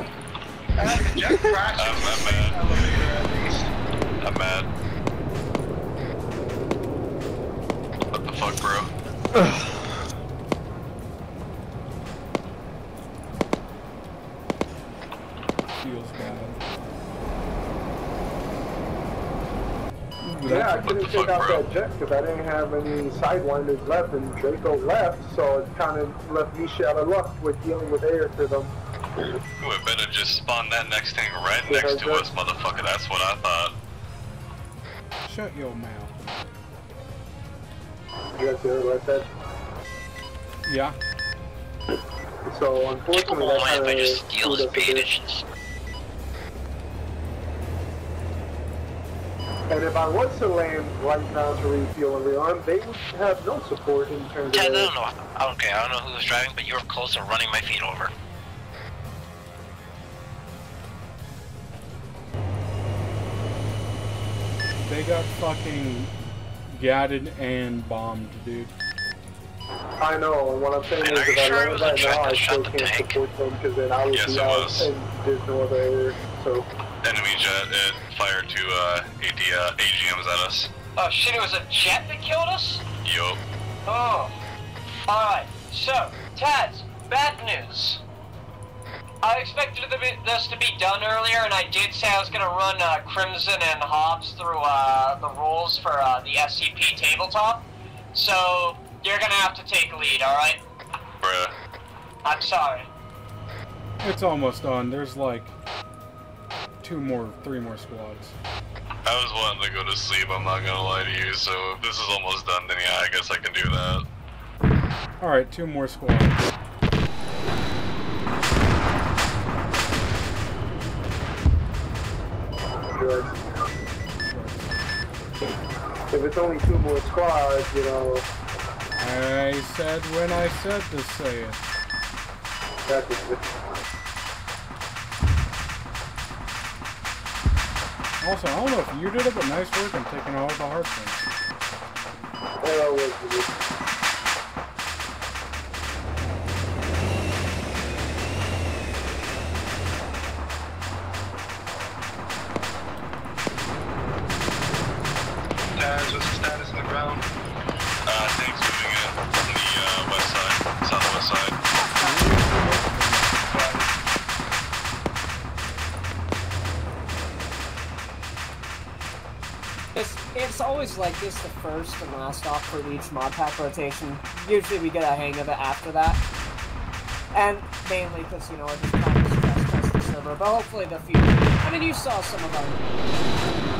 Jet crashed. I'm mad. What the fuck, bro? Yeah, I couldn't take out that jet because I didn't have any sidewinders left, and Draco left, so it kind of left me shit out of luck with dealing with air to them. We better just spawn that next thing right next to us, motherfucker. That's what I thought. Shut your mouth. You guys hear what I said? Yeah. So unfortunately, I just steal his bandages. And if I was to land right now to refuel and rearm, they would have no support in terms of... I don't know who was driving, but you were close to running my feet over. They got fucking gatted and bombed, dude. I know, and what I'm saying is if I land right now, I still can't support them, because then I would be out and there's no other area, so... Enemy jet, it fired two AGMs at us. Oh shit, it was a jet that killed us? Yup. Oh. Alright, so, Taz, bad news. I expected this to be done earlier, and I did say I was going to run Crimson and Hobbs through the rules for the SCP tabletop. So, you're going to have to take lead, alright? Bruh. I'm sorry. It's almost done. There's like... three more squads. I was wanting to go to sleep, I'm not gonna lie to you, so if this is almost done, then yeah, I guess I can do that. Alright, 2 more squads. Good. If it's only 2 more squads, you know... I said when I said to say it. That's it. Also, I don't know if you did it, but nice work on taking all the hard things. They always do. Taz, what's the status on the ground? Things moving in from the west side, southwest side. It's always like this, the first and last op for each mod pack rotation. Usually we get a hang of it after that. And mainly because, you know, it's not a stress test the server, but hopefully the future. I mean, you saw some of them. We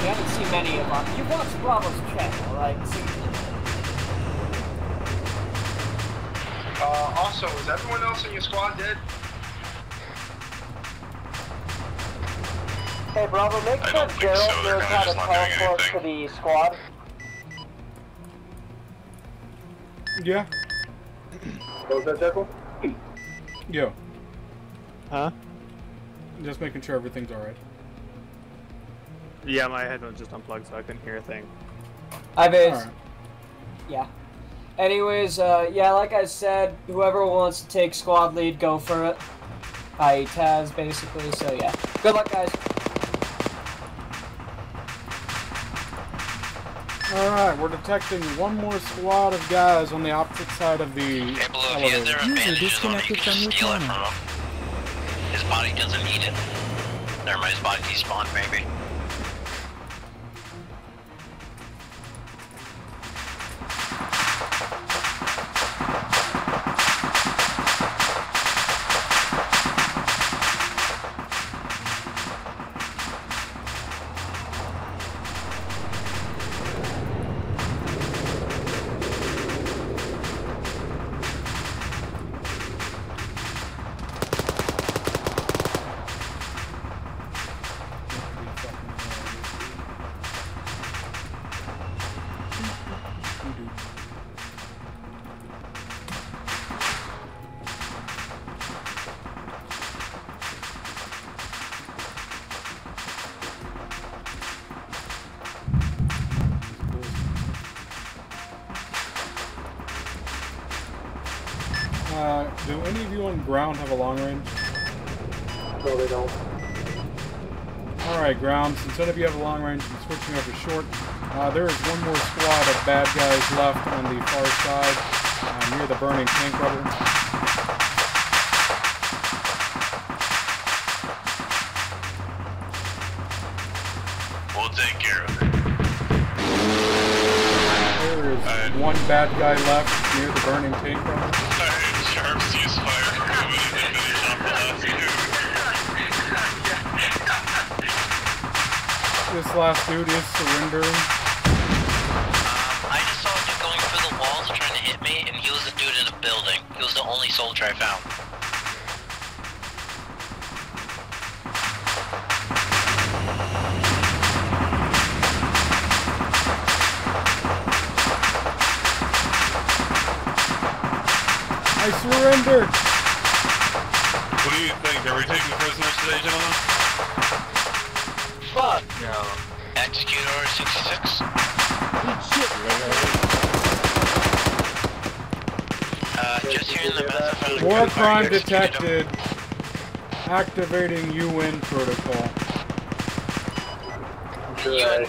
haven't seen many of them. You watched Bravo's channel, right? Also, is everyone else in your squad dead? Hey, Bravo, make sure Gerald knows how to teleport to the squad. Yeah. What was that, Jekyll? Yo. Huh? Just making sure everything's alright. Yeah, my head was just unplugged, so I couldn't hear a thing. Right. Yeah. Anyways, yeah, like I said, whoever wants to take squad lead, go for it. I.e. Taz, basically, so yeah. Good luck, guys. Alright, we're detecting one more squad of guys on the opposite side of the... Hey, Blue, if he has their advantages on it, you can just steal it from him. His body doesn't need it. Never mind, his body despawned, maybe. Do any of you on ground have a long range? No, they don't. Alright, ground, since none of you have a long range, I'm switching over short. There is one more squad of bad guys left on the far side, near the burning tank rubber. One bad guy left near the burning tank. Sharps, use fire for coming in and finish off the last dude. This last dude is surrendering. I just saw a dude going through the walls trying to hit me, and he was a dude in a building. He was the only soldier I found. I surrendered! What do you think? Are we taking prisoners today, gentlemen? Fuck no. Execute order 66. Good shit. Just hearing the message. War crime detected. Activating UN protocol. Good.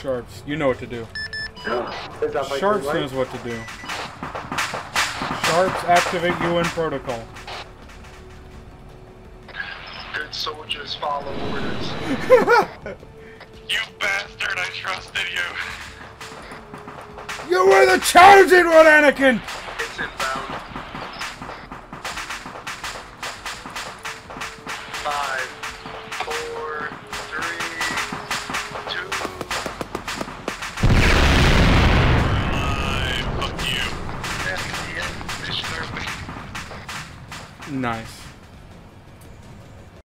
Sharps, you know what to do. Sharps knows what to do. Sharps, activate UN protocol. Good soldiers follow orders. You bastard, I trusted you. You were the chosen one, Anakin! It's inbound. 5, 4, 3, 2. Fuck you. Nice.